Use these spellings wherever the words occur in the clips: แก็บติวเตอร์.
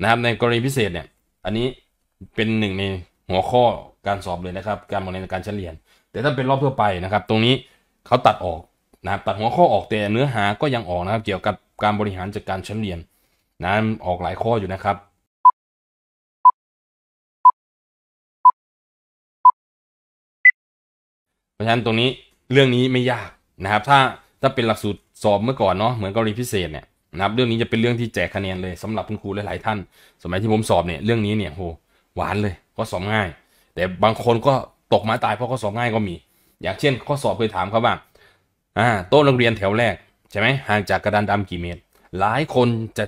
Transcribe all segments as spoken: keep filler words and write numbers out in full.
นะครับในกรณีพิเศษเนี่ยอันนี้เป็นหนึ่งในหัวข้อการสอบเลยนะครับการประเมินการเฉลี่ยแต่ถ้าเป็นรอบทั่วไปนะครับตรงนี้เขาตัดออกนะครับตัดหัวข้อออกแต่เนื้อหาก็ยังออกนะครับเกี่ยวกับการบริหารจัดการเฉลี่ยนะออกหลายข้ออยู่นะครับเพราะฉะนั้นตรงนี้เรื่องนี้ไม่ยากนะครับถ้าถ้าเป็นหลักสูตรสอบเมื่อก่อนเนาะเหมือนกรณีพิเศษเนี่ยนะครับเรื่องนี้จะเป็นเรื่องที่แจกคะแนนเลยสำหรับคุณครูหลายๆท่านสมัยที่ผมสอบเนี่ยเรื่องนี้เนี่ยโหหวานเลยข้อสอบง่ายแต่บางคนก็ตกมาตายเพราะข้อสอบง่ายก็มีอย่างเช่นข้อสอบเคยถามเขาว่าอ่าโต๊ะนักเรียนแถวแรกใช่ไหมห่างจากกระดานดำกี่เมตรหลายคนจะ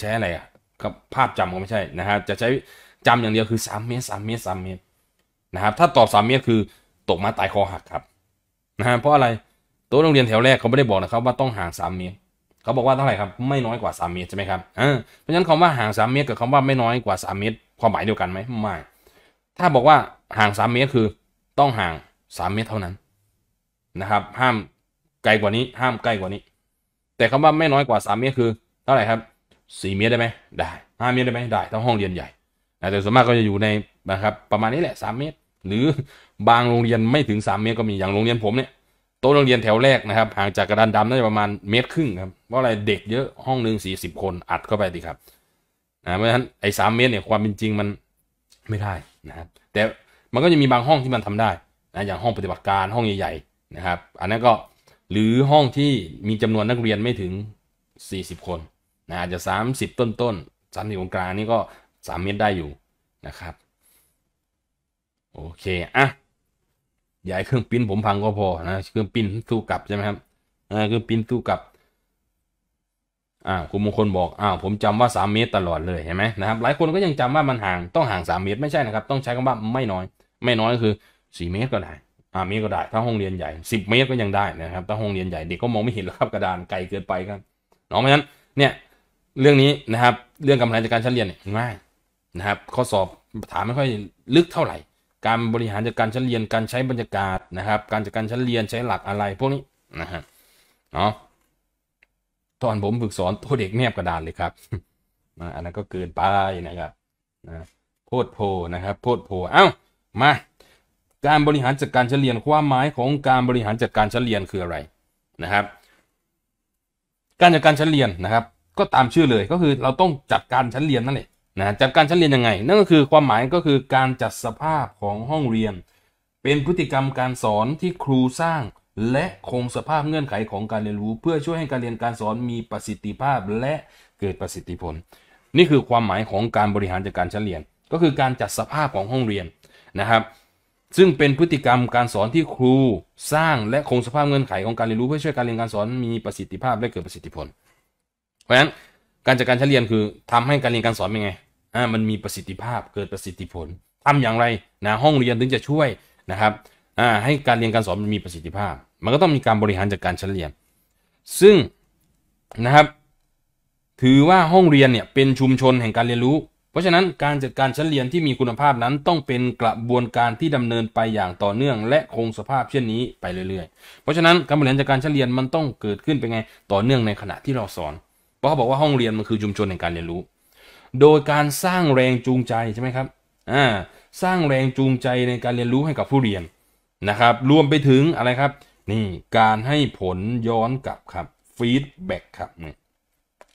ใช้อะไรอ่ะกับภาพจำก็ไม่ใช่นะครับจะใช้จำอย่างเดียวคือสามเมตรสามเมตรสามเมตรนะครับถ้าตอบสามเมตรคือตกมาตายคอหักครับนะฮะเพราะอะไรโต๊ะนักเรียนแถวแรกเขาไม่ได้บอกนะครับว่าต้องห่างสามเมตรเขาบอกว่าเท่าไหร่ครับไม่น้อยกว่าสามเมตรใช่ไหมครับอ่าเพราะฉะนั้นคำว่าห่างสามเมตรกับคำว่าไม่น้อยกว่าสามเมตรความหมายเดียวกันไหมไม่ถ้าบอกว่าห่างสามเมตรคือต้องห่างสามเมตรเท่านั้นนะครับห้ามไกลกว่านี้ห้ามใกล้กว่านี้แต่คำว่าไม่น้อยกว่าสามเมตรคือเท่าไหร่ครับสี่เมตรได้ไหมได้ห้าเมตรได้ไหมได้ทั้งห้องเรียนใหญ่แต่ส่วนมากก็จะอยู่ในนะครับประมาณนี้แหละสามเมตรหรือบางโรงเรียนไม่ถึงสามเมตรก็มีอย่างโรงเรียนผมเนี่ยโต๊ะโรงเรียนแถวแรกนะครับห่างจากกระดานดำน่าจะประมาณเมตรครึ่งครับเพราะอะไรเด็กเยอะห้องหนึ่งสี่สิบคนอัดเข้าไปดีครับนะเพราะฉะนั้นไอ้สามเมตรเนี่ยความเป็นจริงมันไม่ได้นะครับแต่มันก็จะมีบางห้องที่มันทำได้นะอย่างห้องปฏิบัติการห้องใหญ่ๆนะครับอันนั้นก็หรือห้องที่มีจำนวนนักเรียนไม่ถึงสี่สิบคนนะอาจจะสามสิบต้นๆสามสิบองศานี่ก็สามเมตรได้อยู่นะครับโอเคอ่ะย้ายเครื่องปิ้นผมพังก็พอนะเครื่องปิ้นสู้กลับใช่ไหมครับอ่าเครื่องปิ้นสู้กลับอ่าคุณมงคลบอกอ้าวผมจำว่าสามเมตรตลอดเลยเห็นไหมนะครับหลายคนก็ยังจำว่ามันห่างต้องห่างสามเมตรไม่ใช่นะครับต้องใช้คำว่าไม่น้อยไม่น้อยคือสี่เมตรก็ได้อ่าเมตรก็ได้ถ้าห้องเรียนใหญ่สิบเมตรก็ยังได้นะครับถ้าห้องเรียนใหญ่เด็กก็มองไม่เห็นแล้วครับกระดานไกลเกินไปครับเนาะเพราะฉะนั้นเนี่ยเรื่องนี้นะครับเรื่องการบริหารจัดการชั้นเรียนเนี่ยง่ายนะครับข้อสอบถามไม่ค่อยลึกเท่าไหร่การบริหารจัดการชั้นเรียนการใช้บรรยากาศนะครับการจัดการชั้นเรียนใช้หลักอะไรพวกนี้นะฮะเนาะตอนผมฝึกสอนตัวเด็กแนบกระดานเลยครับอันนั้นก็เกินไปนะครับนะโพดโพนะครับโพดโพเอ้ามาการบริหารจัดการชั้นเรียนความหมายของการบริหารจัดการชั้นเรียนคืออะไรนะครับการจัดการชั้นเรียนนะครับก็ตามชื่อเลยก็คือเราต้องจัดการชั้นเรียนนั่นแหละนะจัดการชั้นเรียนยังไงนั่นก็คือความหมายก็คือการจัดสภาพของห้องเรียนเป็นพฤติกรรมการสอนที่ครูสร้างและคงสภาพเงื่อนไขของการเรียนรู้เพื่อช่วยให้การเรียนการสอนมีประสิทธิภาพและเกิดประสิทธิผลนี่คือความหมายของการบริหารจัดการชั้นเรียนก็คือการจัดสภาพของห้องเรียนนะครับซึ่งเป็นพฤติกรรมการสอนที่ครูสร้างและคงสภาพเงื่อนไขของการเรียนรู้เพื่อช่วยการเรียนการสอนมีประสิทธิภาพและเกิดประสิทธิผลเพราะฉะนั้นการจัดการชั้นเรียนคือทำให้การเรียนการสอนเป็นไงอ่ามันมีประสิทธิภาพเกิดประสิทธิผลทำอย่างไรนะห้องเรียนถึงจะช่วยนะครับอ่าให้การเรียนการสอนมันมีประสิทธิภาพมันก็ต้องมีการบริหารจัดการชั้นเรียนซึ่งนะครับถือว่าห้องเรียนเนี่ยเป็นชุมชนแห่งการเรียนรู้เพราะฉะนั้นการจัดการชั้นเรียนที่มีคุณภาพนั้นต้องเป็นกระบวนการที่ดำเนินไปอย่างต่อเนื่องและคงสภาพเช่นนี้ไปเรื่อยๆเพราะฉะนั้นการบริหารจัดการชั้นเรียนมันต้องเกิดขึ้นเป็นไงต่อเนื่องในขณะที่เราสอนเพราะเขาบอกว่าห้องเรียนมันคือชุมชนแห่งการเรียนรู้โดยการสร้างแรงจูงใจใช่ไหมครับอ่าสร้างแรงจูงใจในการเรียนรู้ให้กับผู้เรียนนะครับรวมไปถึงอะไรครับนี่การให้ผลย้อนกลับครับฟีดแบ็กครับ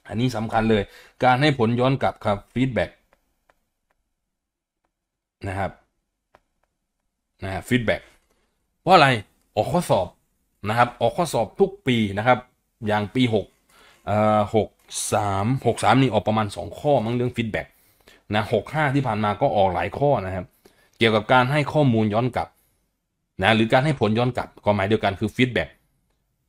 อันนี้สำคัญเลยการให้ผลย้อนกลับครับฟีดแบ็กนะครับนะฟีดแบ็กเพราะอะไรออกข้อสอบนะครับออกข้อสอบทุกปีนะครับอย่างปีหกหกสามหกสามนี่ออกประมาณสองข้อมั้งเรื่องฟีดแบ็กนะหกห้าที่ผ่านมาก็ออกหลายข้อนะครับเกี่ยวกับการให้ข้อมูลย้อนกลับนะหรือการให้ผลย้อนกลับความหมายเดียวกันคือฟีดแบ็ก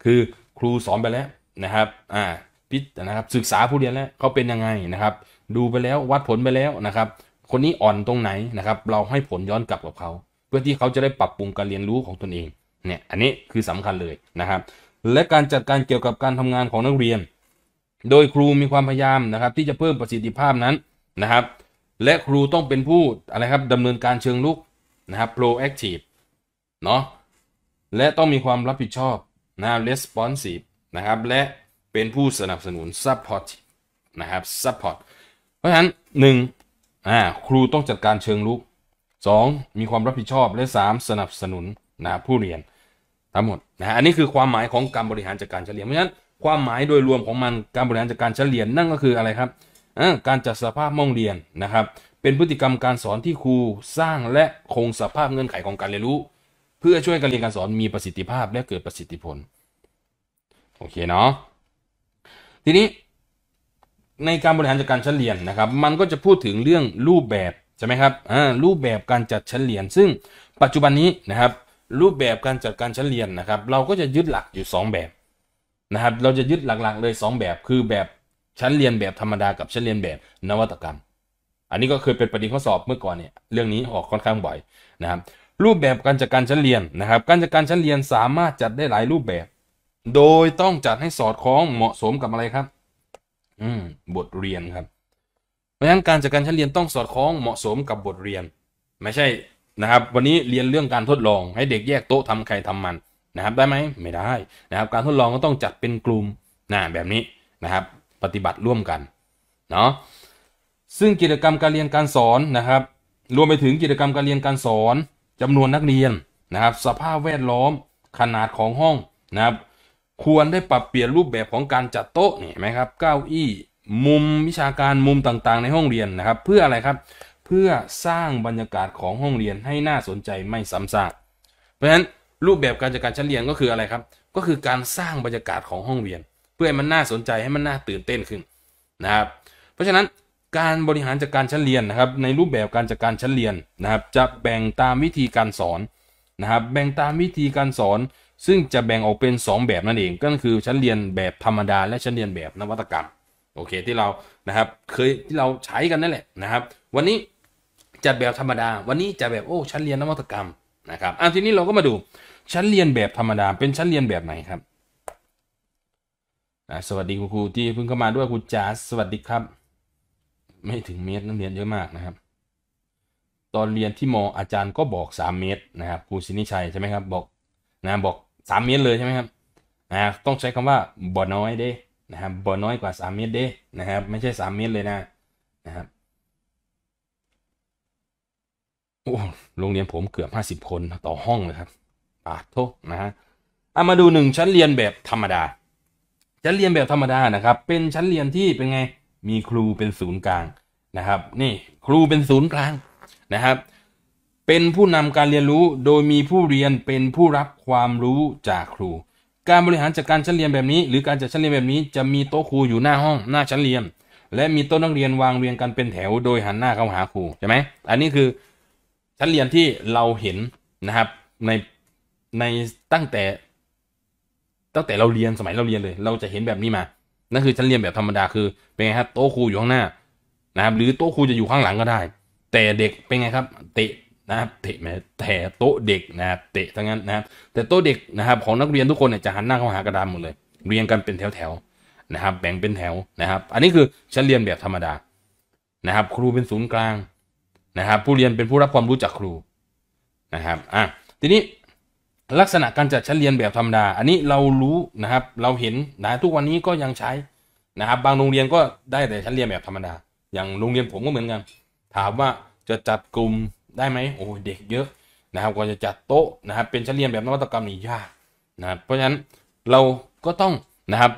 คือครูสอนไปแล้วนะครับอ่าพิจนะครับศึกษาผู้เรียนแล้วเขาเป็นยังไงนะครับดูไปแล้ววัดผลไปแล้วนะครับคนนี้อ่อนตรงไหนนะครับเราให้ผลย้อนกลับกับเขาเพื่อที่เขาจะได้ปรับปรุงการเรียนรู้ของตนเองเนี่ยอันนี้คือสำคัญเลยนะครับและการจัดการเกี่ยวกับการทำงานของนักเรียนโดยครูมีความพยายามนะครับที่จะเพิ่มประสิทธิภาพนั้นนะครับและครูต้องเป็นผู้อะไรครับดำเนินการเชิงลุกนะครับ proactive เนาะและต้องมีความรับผิดชอบนะ responsive นะครับและเป็นผู้สนับสนุน support นะครับ support เพราะฉะนั้นหนึ่งอ่าครูต้องจัดการเชิงรุกสองมีความรับผิดชอบและสามสนับสนุนนะผู้เรียนทั้งหมดนะอันนี้คือความหมายของการบริหารจัดการชั้นเรียนเพราะฉะนั้นความหมายโดยรวมของมันการบริหารจัดการชั้นเรียนนั่นก็คืออะไรครับการจัดสภาพห้องเรียนนะครับเป็นพฤติกรรมการสอนที่ครูสร้างและคงสภาพเงื่อนไขของการเรียนรู้เพื่อช่วยการเรียนการสอนมีประสิทธิภาพและเกิดประสิทธิผลโอเคเนาะทีนี้ในการบริหารจัดการชั้นเรียนนะครับมันก็จะพูดถึงเรื่องรูปแบบใช่ไหมครับรูปแบบการจัดชั้นเรียนซึ่งปัจจุบันนี้นะครับรูปแบบการจัดการชั้นเรียนนะครับเราก็จะยึดหลักอยู่สองแบบนะครับเราจะยึดหลักๆเลยสองแบบคือแบบชั้นเรียนแบบธรรมดากับชั้นเรียนแบบนวัตกรรมอันนี้ก็เคยเป็นประเด็นข้อสอบเมื่อก่อนเนี่ยเรื่องนี้ออกค่อนข้างบ่อยนะครับรูปแบบการจัดการชั้นเรียนนะครับการจัดการชั้นเรียนสามารถจัดได้หลายรูปแบบโดยต้องจัดให้สอดคล้องเหมาะสมกับอะไรครับอืมบทเรียนครับเพราะฉะนั้นการจัดการชั้นเรียนต้องสอดคล้องเหมาะสมกับบทเรียนไม่ใช่นะครับวันนี้เรียนเรื่องการทดลองให้เด็กแยกโต๊ะทำใครทำมันนะครับได้ไหมไม่ได้นะครับการทดลองก็ต้องจัดเป็นกลุ่มนะแบบนี้นะครับปฏิบัติร่วมกันเนาะซึ่งกิจกรรมการเรียนการสอนนะครับรวมไปถึงกิจกรรมการเรียนการสอนจำนวนนักเรียนนะครับสภาพแวดล้อมขนาดของห้องนะครับควรได้ปรับเปลี่ยนรูปแบบของการจัดโต๊ะนี่เห็นไหมครับเก้าอี้มุมวิชาการมุมต่างๆในห้องเรียนนะครับเพื่ออะไรครับเพื่อสร้างบรรยากาศของห้องเรียนให้น่าสนใจไม่ซ้ำซากเพราะฉะนั้นรูปแบบการจัดการชั้นเรียนก็คืออะไรครับก็คือการสร้างบรรยากาศของห้องเรียนเพื่อให้มันน่าสนใจให้มันน่าตื่นเต้นขึ้นนะครับเพราะฉะนั้นการบริหารจัดการชั้นเรียนนะครับในรูปแบบการจัดการชั้นเรียนนะครับจะแบ่งตามวิธีการสอนนะครับแบ่งตามวิธีการสอนซึ่งจะแบ่งออกเป็นสองแบบนั่นเองก็คือชั้นเรียนแบบธรรมดาและชั้นเรียนแบบนวัตกรรมโอเคที่เรานะครับเคยที่เราใช้กันนั่นแหละนะครับวันนี้จัดแบบธรรมดาวันนี้จะแบบโอ้ชั้นเรียนนวัตกรรมนะครับอ่ะทีนี้เราก็มาดูชั้นเรียนแบบธรรมดาเป็นชั้นเรียนแบบไหนครับนะสวัสดีคุณครูที่เพิ่งเข้ามาด้วยคุณจ๋าสวัสดีครับไม่ถึงเมตรนักเรียนเยอะมากนะครับตอนเรียนที่มออาจารย์ก็บอกสามเมตรนะครับครูศินิชัยใช่ไหมครับบอกนะบอกสามเมตรเลยใช่ไหมครับนะต้องใช้คำว่าบ่อน้อยเด้นะครับบ่อน้อยกว่าสามเมตรเด้นะครับไม่ใช่สามเมตรเลยนะนะครับโอ้โรงเรียนผมเกือบห้าสิบคนต่อห้องเลยครับปาดโทษนะฮะเอามาดูหนึ่งชั้นเรียนแบบธรรมดาชั้นเรียนแบบธรรมดานะครับเป็นชั้นเรียนที่เป็นไงมีครูเป็นศูนย์กลางนะครับนี่ครูเป็นศูนย์กลางนะครับเป็นผู้นำการเรียนรู้โดยมีผู้เรียนเป็นผู้รับความรู้จากครูการบริหารจัดการชั้นเรียนแบบนี้หรือการจัดชั้นเรียนแบบนี้จะมีโต๊ะครูอยู่หน้าห้องหน้าชั้นเรียนและมีโต๊ะนักเรียนวางเรียงกันเป็นแถวโดยหันหน้าเข้าหาครูใช่ไหมอันนี้คือชั้นเรียนที่เราเห็นนะครับในในตั้งแต่ตั้งแต่เราเรียนสมัยเราเรียนเลยเราจะเห็นแบบนี้มานั่นคือชั้นเรียนแบบธรรมดาคือเป็นไงครับโต๊ะครูอยู่ข้างหน้านะครับหรือโต๊ะครูจะอยู่ข้างหลังก็ได้แต่เด็กเป็นไงครับเตะนะครับเตะแต่โต๊ะเด็กนะครับเตะทั้งนั้นนะครับแต่โต๊ะเด็กนะครับของนักเรียนทุกคนเนี่ยจะหันหน้าเข้าหากระดานหมดเลยเรียงกันเป็นแถวๆนะครับแบ่งเป็นแถวนะครับอันนี้คือชั้นเรียนแบบธรรมดานะครับครูเป็นศูนย์กลางนะครับผู้เรียนเป็นผู้รับความรู้จากครูนะครับอ่ะทีนี้ลักษณะการจัดชั้นเรียนแบบธรรมดาอันนี้เรารู้นะครับเราเห็นนะทุกวันนี้ก็ยังใช้นะครับบางโรงเรียนก็ได้แต่ชั้นเรียนแบบธรรมดาอย่างโรงเรียนผมก็เหมือนกันถามว่าจะจัดกลุ่มได้ไหมโอ้เด็กเยอะนะครับก็จะจัดโต๊ะนะครับเป็นชั้นเรียนแบบนวัตกรรมนี่ยากนะครับเพราะฉะนั้นเราก็ต้องนะครับ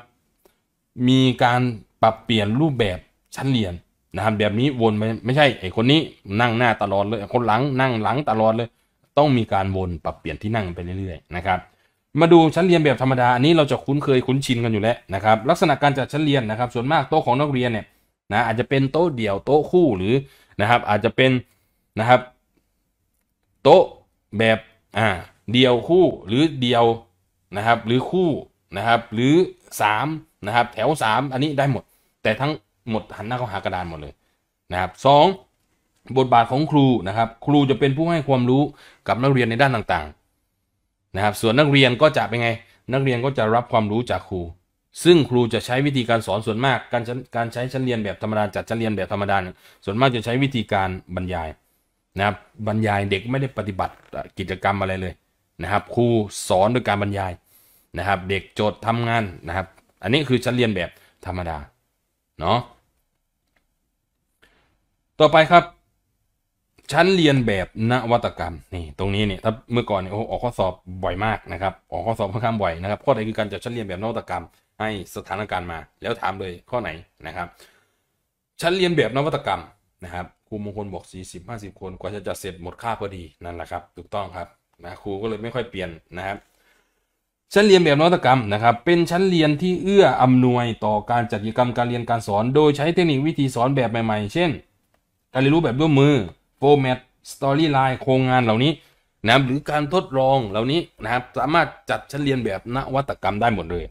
มีการปรับเปลี่ยนรูปแบบชั้นเรียนนะครับแบบนี้วนไปไม่ใช่ไอ้คนนี้นั่งหน้าตลอดเลยคนหลังนั่งหลังตลอดเลยต้องมีการวนปรับเปลี่ยนที่นั่งไปเรื่อยๆนะครับมาดูชั้นเรียนแบบธรรมดาอันนี้เราจะคุ้นเคยคุ้นชินกันอยู่แล้วนะครับลักษณะการจัดชั้นเรียนนะครับส่วนมากโต๊ะของนักเรียนเนี่ยนะอาจจะเป็นโต๊ะเดี่ยวโต๊ะคู่หรือนะครับอาจจะเป็นนะครับโต๊ะแบบอ่าเดี่ยวคู่หรือเดี่ยวนะครับหรือคู่นะครับหรือสามนะครับแถวสามอันนี้ได้หมดแต่ทั้งหมดหันหน้าเข้าหากระดานหมดเลยนะครับสองบทบาทของครูนะครับครูจะเป็นผู้ให้ความรู้กับนักเรียนในด้านต่างๆนะครับส่วนนักเรียนก็จะเป็นไงนักเรียนก็จะรับความรู้จากครูซึ่งครูจะใช้วิธีการสอนส่วนมากการการใช้ชั้นเรียนแบบธรรมดาจัดชั้นเรียนแบบธรรมดาส่วนมากจะใช้วิธีการบรรยายนะครับบรรยายเด็กไม่ได้ปฏิบัติกิจกรรมอะไรเลยนะครับครูสอนโดยการบรรยายนะครับเด็กโจทย์ทำงานนะครับอันนี้คือชั้นเรียนแบบธรรมดาเนาะ ต่อไปครับชั้นเรียนแบบนวัตกรรมนี่ตรงนี้เนี่ยถ้าเมื่อก่อนเนี่ยโอ้ออกข้อสอบบ่อยมากนะครับออกข้อสอบค่อนข้างบ่อยนะครับข้อไหนคือการจัดชั้นเรียนแบบนวัตกรรมให้สถานการณ์มาแล้วถามเลยข้อไหนนะครับชั้นเรียนแบบนวัตกรรมนะครับครูมงคลบอกสี่สิบ ห้าสิบคนกว่าจะจัดเสร็จหมดค่าพอดีนั่นแหละครับถูกต้องครับนะครูก็เลยไม่ค่อยเปลี่ยนนะครับชั้นเรียนแบบนวัตกรรมนะครับเป็นชั้นเรียนที่เอื้ออำนวยต่อการจัดกิจกรรมการเรียนการสอนโดยใช้เทคนิควิธีสอนแบบใหม่ๆเช่นการเรียนรู้แบบร่วมมือโฟร์แมตสตอรี่ไลน์โครงงานเหล่านี้นะครับหรือการทดลองเหล่านี้นะครับสามารถจัดชั้นเรียนแบบนวัตกรรมได้หมดเลย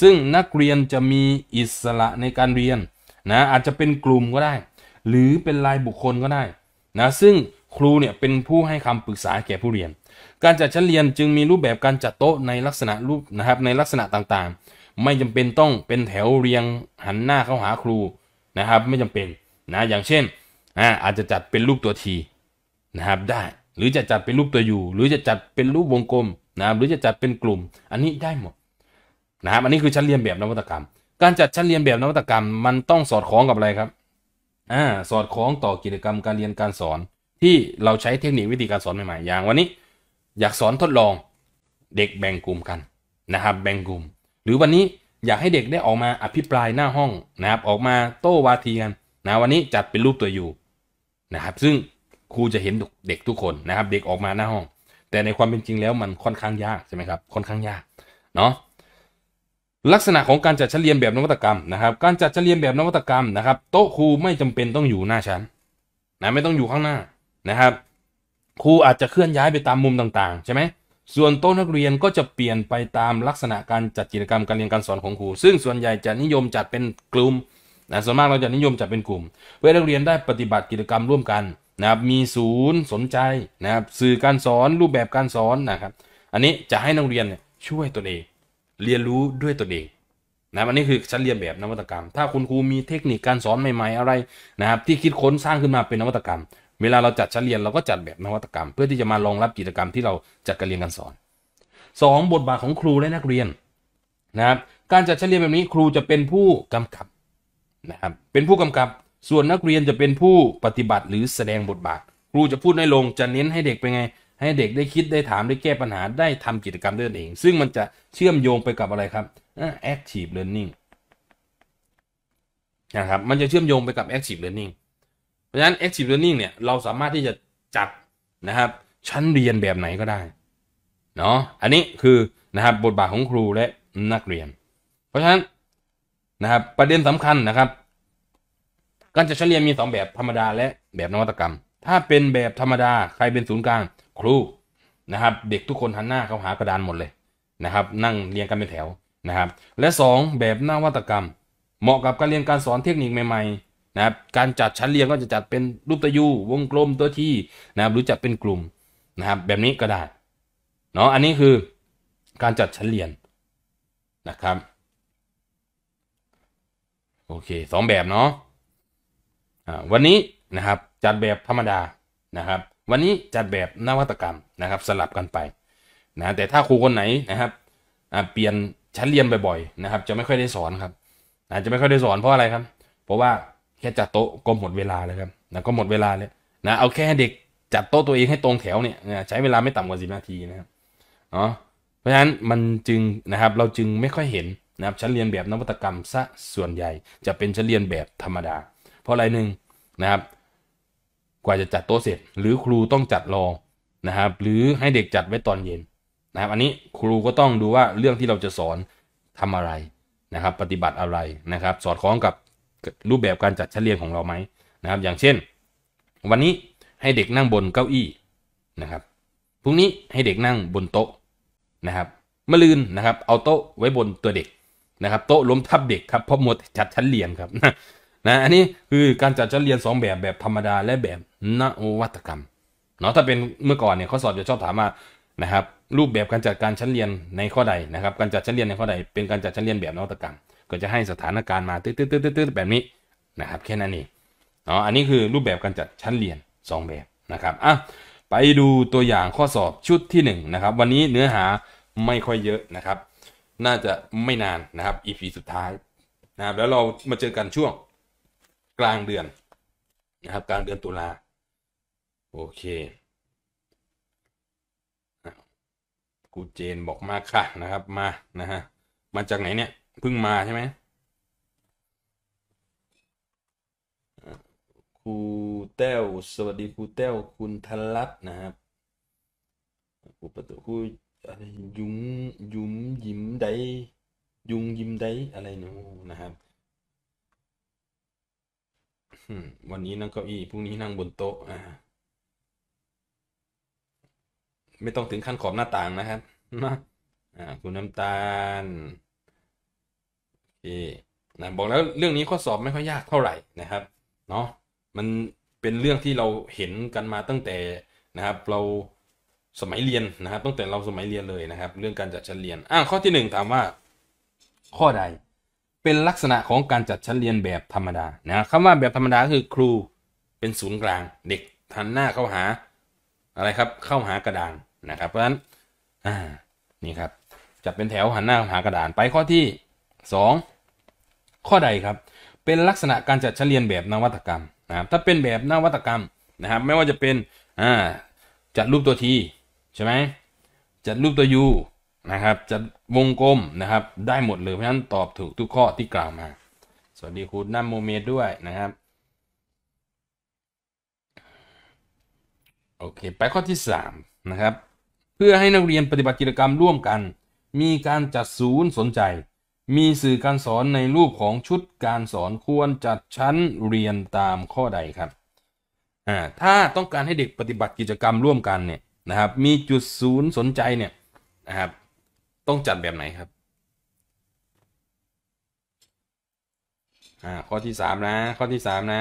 ซึ่งนักเรียนจะมีอิสระในการเรียนนะอาจจะเป็นกลุ่มก็ได้หรือเป็นรายบุคคลก็ได้นะซึ่งครูเนี่ยเป็นผู้ให้คำปรึกษาแก่ผู้เรียนการจัดชั้นเรียนจึงมีรูปแบบการจัดโต๊ะในลักษณะรูปนะครับในลักษณะต่างๆไม่จำเป็นต้องเป็นแถวเรียงหันหน้าเข้าหาครูนะครับไม่จำเป็นนะอย่างเช่นอ่าอาจจะจัดเป็นรูปตัวทีนะครับได้หรือจะจัดเป็นรูปตัวยูหรือจะจัดเป็นรูปวงกลมนะครับหรือจะจัดเป็นกลุ่มอันนี้ได้หมดนะครับอันนี้คือชั้นเรียนแบบนวัตกรรมการจัดชั้นเรียนแบบนวัตกรรมมันต้องสอดคล้องกับอะไรครับอ่าสอดคล้องต่อกิจกรรมการเรียนการสอนที่เราใช้เทคนิควิธีการสอนใหม่ๆอย่างวันนี้อยากสอนทดลองเด็กแบ่งกลุ่มกันนะครับแบ่งกลุ่มหรือวันนี้อยากให้เด็กได้ออกมาอภิปรายหน้าห้องนะครับออกมาโต้วาทีกันนะวันนี้จัดเป็นรูปตัวยูนะครับซึ่งครูจะเห็นเด็กทุกคนนะครับเด็กออกมาหน้าห้องแต่ในความเป็นจริงแล้วมันค่อนข้างยากใช่ไหมครับค่อนข้างยากเนาะลักษณะของการจัดชั้นเรียนแบบนวัตกรรมนะครับการจัดชั้นเรียนแบบนวัตกรรมนะครับโต๊ะครูไม่จำเป็นต้องอยู่หน้าชั้นนะไม่ต้องอยู่ข้างหน้านะครับครูอาจจะเคลื่อนย้ายไปตามมุมต่างๆใช่ไหมส่วนโต๊ะนักเรียนก็จะเปลี่ยนไปตามลักษณะการจัดกิจกรรมการเรียนการสอนของครูซึ่งส่วนใหญ่จะนิยมจัดเป็นกลุ่มนะส่วนมากเราจะนิยมจัดเป็นกลุ่มเพื่อนักเรียนได้ปฏิบัติกิจกรรมร่วมกันนะครับมีศูนย์สนใจนะครับสื่อการสอนรูปแบบการสอนนะครับอันนี้จะให้นักเรียนช่วยตนเองเรียนรู้ด้วยตนเองนะอันนี้คือชั้นเรียนแบบนวัตกรรมถ้าคุณครูมีเทคนิคการสอนใหม่ๆอะไรนะครับที่คิดค้นสร้างขึ้นมาเป็นนวัตกรรมเวลาเราจัดชั้นเรียนเราก็จัดแบบนวัตกรรมเพื่อที่จะมารองรับกิจกรรมที่เราจัดการเรียนการสอนสองบทบาทของครูและนักเรียนนะครับการจัดชั้นเรียนแบบนี้ครูจะเป็นผู้กำกับนะครับเป็นผู้กำกับส่วนนักเรียนจะเป็นผู้ปฏิบัติหรือแสดงบทบาทครูจะพูดน้อยลงจะเน้นให้เด็กเป็นไงให้เด็กได้คิดได้ถามได้แก้ปัญหาได้ทำกิจกรรมด้วยตนเองซึ่งมันจะเชื่อมโยงไปกับอะไรครับ active learning นะครับมันจะเชื่อมโยงไปกับ active learning เพราะฉะนั้น active learning เนี่ยเราสามารถที่จะจัดนะครับชั้นเรียนแบบไหนก็ได้เนาะอันนี้คือนะครับบทบาทของครูและนักเรียนเพราะฉะนั้นนะครับประเด็นสำคัญนะครับการจัดชั้นเรียนมีสองแบบธรรมดาและแบบนวัตกรรมถ้าเป็นแบบธรรมดาใครเป็นศูนย์กลางครูนะครับเด็กทุกคนหันหน้าเข้าหากระดานหมดเลยนะครับนั่งเรียงกันเป็นแถวนะครับและสองแบบนวัตกรรมเหมาะกับการเรียนการสอนเทคนิคใหม่ๆนะครับการจัดชั้นเรียนก็จะจัดเป็นรูปตัวยูวงกลมตัวที่นะครับหรือจัดเป็นกลุ่มนะครับแบบนี้ก็ได้เนาะอันนี้คือการจัดชั้นเรียนนะครับโอเคสองแบบเนาะวันนี้นะครับจัดแบบธรรมดานะครับวันนี้จัดแบบนวัตกรรมนะครับสลับกันไปนะแต่ถ้าครูคนไหนนะครับเปลี่ยนชั้นเรียนบ่อยๆนะครับจะไม่ค่อยได้สอนครับอาจจะไม่ค่อยได้สอนเพราะอะไรครับเพราะว่าแค่จัดโต๊ะก็หมดเวลาเลยครับนะก็หมดเวลาเลยนะเอาแค่เด็กจัดโต๊ะตัวเองให้ตรงแถวเนี่ยใช้เวลาไม่ต่ำกว่าสิบนาทีนะครับเนาะเพราะฉะนั้นมันจึงนะครับเราจึงไม่ค่อยเห็นนะครับชั้นเรียนแบบนวัตกรรมซะส่วนใหญ่จะเป็นชั้นเรียนแบบธรรมดาเพราะอะไรหนึ่งนะครับกว่าจะจัดโต๊ะเสร็จหรือครูต้องจัดรอนะครับหรือให้เด็กจัดไว้ตอนเย็นนะครับอันนี้ครูก็ต้องดูว่าเรื่องที่เราจะสอนทำอะไรนะครับปฏิบัติอะไรนะครับสอดคล้องกับรูปแบบการจัดชั้นเรียนของเราไหมนะครับอย่างเช่นวันนี้ให้เด็กนั่งบนเก้าอี้นะครับพรุ่งนี้ให้เด็กนั่งบนโต๊ะนะครับมะรืนนะครับเอาโต๊ะไว้บนตัวเด็กนะครับโต๊ะล้มทับเด็กครับเพราะหมดจัดชั้นเรียนครับนะอันนี้คือการจัดชั้นเรียนสองแบบแบบธรรมดาและแบบนวัตกรรมเนาะถ้าเป็นเมื่อก่อนเนี่ยข้อสอบจะชอบถามมานะครับรูปแบบการจัดการชั้นเรียนในข้อใดนะครับการจัดชั้นเรียนในข้อใดเป็นการจัดชั้นเรียนแบบนวัตกรรมก็จะให้สถานการณ์มาตื้อๆแบบนี้นะครับแค่นั้นเองเนาะอันนี้คือรูปแบบการจัดชั้นเรียนสองแบบนะครับอ่ะไปดูตัวอย่างข้อสอบชุดที่หนึ่งนะครับวันนี้เนื้อหาไม่ค่อยเยอะนะครับน่าจะไม่นานนะครับ อี พี สุดท้ายนะครับแล้วเรามาเจอกันช่วงกลางเดือน นะครับกลางเดือนตุลาโอเคกูเจนบอกมาค่ะนะครับมานะฮะมาจากไหนเนี่ยเพิ่งมาใช่ไหมครูเต้วสวัสดีครูเต้วคุณธรัตน์นะครับอุปตุคุยยุงยุมยิ้มได้ยุงยิ้มได้อะไรเนาะนะครับวันนี้นั่งเก้าอี้พรุ่งนี้นั่งบนโต๊ะอ่าไม่ต้องถึงขั้นขอบหน้าต่างนะครับนะอ่าคุณน้ำตาลโอเคนะบอกแล้วเรื่องนี้ข้อสอบไม่ค่อยยากเท่าไหร่นะครับเนาะมันเป็นเรื่องที่เราเห็นกันมาตั้งแต่นะครับเราสมัยเรียนนะครับตั้งแต่เราสมัยเรียนเลยนะครับเรื่องการจัดชั้นเรียนอ่าข้อที่หนึ่งถามว่าข้อใดเป็นลักษณะของการจัดชั้นเรียนแบบธรรมดานะคำว่าแบบธรรมดาคือครูเป็นศูนย์กลางเด็กทันหน้าเข้าหาอะไรครับเข้าหากระดานนะครับเพราะฉะนั้นอ่านี่ครับจัดเป็นแถวหันหน้าหากระดานไปข้อที่สองข้อใดครับเป็นลักษณะการจัดชั้นเรียนแบบนวัตกรรมนะครับถ้าเป็นแบบนวัตกรรมนะครับไม่ว่าจะเป็นอ่าจัดรูปตัวทีใช่ไหมจัดรูปตัวยูนะครับจัดวงกลมนะครับได้หมดเลยเพราะฉะนั้นตอบถูกทุกข้อที่กล่าวมาสวัสดีคุณน้ำโมเมดด้วยนะครับโอเคไปข้อที่สามนะครับเพื่อให้นักเรียนปฏิบัติกิจกรรมร่วมกันมีการจัดศูนย์สนใจมีสื่อการสอนในรูปของชุดการสอนควรจัดชั้นเรียนตามข้อใดครับอ่าถ้าต้องการให้เด็กปฏิบัติกิจกรรมร่วมกันเนี่ยนะครับมีจุดศูนย์สนใจเนี่ยนะครับต้องจัดแบบไหนครับอ่าข้อที่สามนะข้อที่สามนะ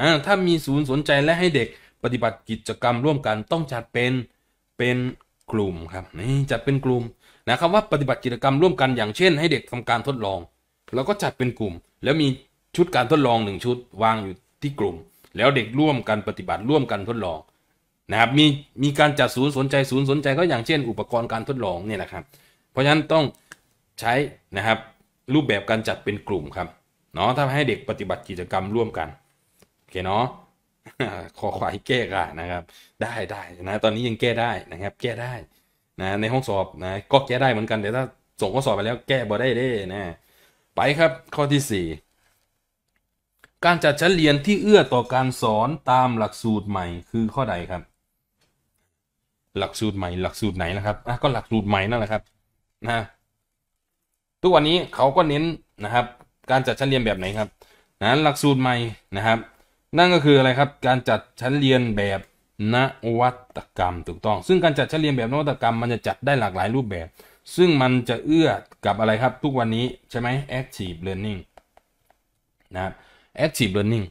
อ่าถ้ามีศูนย์สนใจและให้เด็กปฏิบัติกิจกรรมร่วมกันต้องจัดเป็นเป็นกลุ่มครับนี่จัดเป็นกลุ่มนะครับว่าปฏิบัติกิจกรรมร่วมกันอย่างเช่นให้เด็กทำการทดลองแล้วก็จัดเป็นกลุ่มแล้วมีชุดการทดลองหนึ่งชุดวางอยู่ที่กลุ่มแล้วเด็กร่วมกันปฏิบัติร่วมกันทดลองนะครับมีมีการจัดศูนย์สนใจศูนย์สนใจก็อย่างเช่นอุปกรณ์การทดลองเนี่ยนะครับเพราะฉะนั้นต้องใช้นะครับรูปแบบการจัดเป็นกลุ่มครับเนาะถ้าให้เด็กปฏิบัติกิจกรรมร่วมกันโอเคเนาะขอขวายแก้กันนะครับได้ได้นะตอนนี้ยังแก้ได้นะครับแก้ได้นะในห้องสอบนะก็แก้ได้เหมือนกันเดี๋ยวถ้าส่งข้อสอบไปแล้วแก้บ่ได้เด้นะไปครับข้อที่สี่การจัดชั้นเรียนที่เอื้อต่อการสอนตามหลักสูตรใหม่คือข้อใดครับหลักสูตรใหม่หลักสูตรไหนนะครับอ่ะก็หลักสูตรใหม่นั่นแหละครับนะทุกวันนี้เขาก็เน้นนะครับการจัดชั้นเรียนแบบไหนครับนะหลักสูตรใหม่นะครับนั่นก็คืออะไรครับการจัดชั้นเรียนแบบนวัตกรรมถูกต้องซึ่งการจัดชั้นเรียนแบบนวัตกรรมมันจะจัดได้หลากหลายรูปแบบซึ่งมันจะเอื้อกับอะไรครับทุกวันนี้ใช่ไหม active learning นะ active learning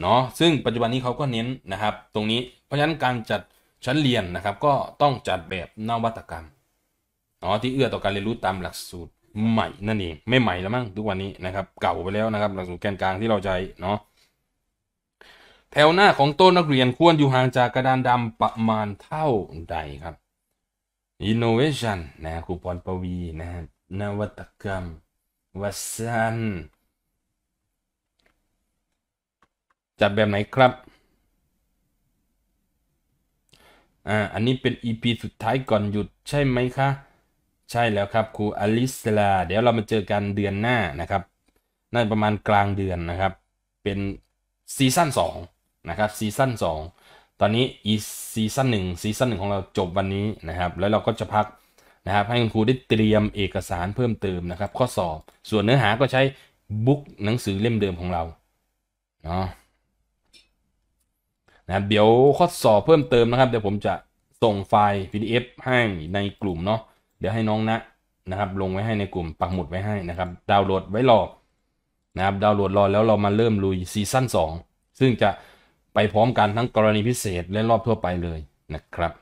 เนาะซึ่งปัจจุบันนี้เขาก็เน้นนะครับตรงนี้เพราะฉะนั้นการจัดชั้นเรียนนะครับก็ต้องจัดแบบนวัตกรรมอ๋อที่เอื้อต่อการเรียนรู้ตามหลักสูตรใหม่นั่นเองไม่ใหม่แล้วมั้งทุกวันนี้นะครับเก่าไปแล้วนะครับหลักสูตรแกนกลางที่เราใช้เนาะแถวหน้าของโต๊ะนักเรียนควรอยู่ห่างจากกระดานดำประมาณเท่าใดครับ innovation นะครูพรปวีนะนวัตกรรมวัสดุจัดแบบไหนครับอ่าอันนี้เป็น อี พี สุดท้ายก่อนหยุดใช่ไหมคะใช่แล้วครับครูอลิสลาเดี๋ยวเรามาเจอกันเดือนหน้านะครับน่าจะประมาณกลางเดือนนะครับเป็นซีซั่นสองนะครับซีซั่นสองตอนนี้อีซีซั่นหนึ่งซีซั่นหนึ่งของเราจบวันนี้นะครับแล้วเราก็จะพักนะครับให้คุณครูได้เตรียมเอกสารเพิ่มเติมนะครับข้อสอบส่วนเนื้อหาก็ใช้บุ๊กหนังสือเล่มเดิมของเราเนาะนะเดี๋ยวข้อสอบเพิ่มเติมนะครับเดี๋ยวผมจะส่งไฟล์ พี ดี เอฟ ให้ในกลุ่มเนาะเดี๋ยวให้น้องนะนะครับลงไว้ให้ในกลุ่มปักหมุดไว้ให้นะครับดาวน์โหลดไว้รอนะครับดาวน์โหลดรอแล้วเรามาเริ่มลุยซีซั่นสองซึ่งจะไปพร้อมกันทั้งกรณีพิเศษและรอบทั่วไปเลยนะครับ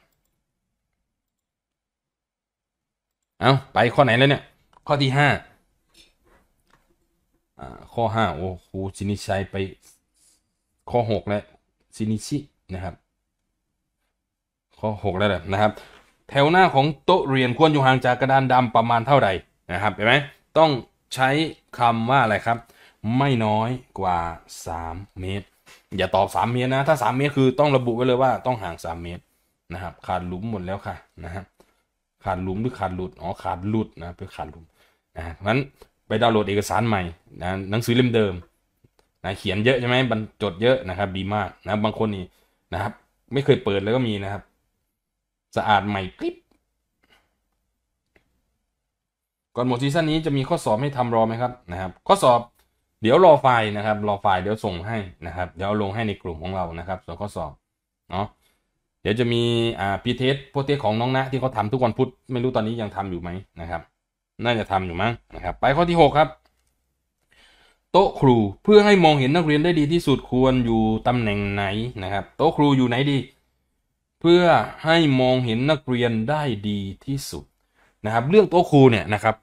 เอาไปข้อไหนแล้วเนี่ยข้อที่ห้าอ่าข้อห้าโอ้โหชินิชัยไปข้อหกแล้วซินิชินะครับข้อหกแล้วนะครับแถวหน้าของโต๊ะเรียนควรอยู่ห่างจากกระดานดำประมาณเท่าใดนะครับเห็นไหมต้องใช้คำว่าอะไรครับ ไม่น้อยกว่าสามเมตรอย่าตอบสามเมตรนะถ้าสามเมตรคือต้องระบุไว้เลยว่าต้องห่างสามเมตรนะครับขาดหลุมหมดแล้วค่ะนะครับขาดหลุมหรือขาดหลุดอ๋อขาดหลุดนะเป็นขาดหลุมนะเพราะฉะนั้นไปดาวน์โหลดเอกสารใหม่นะหนังสือเล่มเดิมนะเขียนเยอะใช่ไหมบรรจดเยอะนะครับดีมากนะบางคนนี่นะครับไม่เคยเปิดแล้วก็มีนะครับสะอาดใหม่คลิปก่อนหมดซีซั่นนี้จะมีข้อสอบให้ทำรอไหมครับนะครับข้อสอบเดี๋ยวรอไฟล์นะครับรอไฟล์เดี๋ยวส่งให้นะครับเดี๋ยวลงให้ในกลุ่มของเรานะครับส่วนข้อสอบเนาะเดี๋ยวจะมีอ่าพีเทสโปรเทสของน้องณที่เขาทำทุกวันพุธไม่รู้ตอนนี้ยังทำอยู่ไหมนะครับน่าจะทำอยู่มั้งนะครับไปข้อที่หกครับโต๊ะครูเพื่อให้มองเห็นนักเรียนได้ดีที่สุดควรอยู่ตำแหน่งไหนนะครับโต๊ะครูอยู่ไหนดีเพื่อให้มองเห็นนักเรียนได้ดีที่สุดนะครับเรื่องโต๊ะครูเนี่ยนะครับ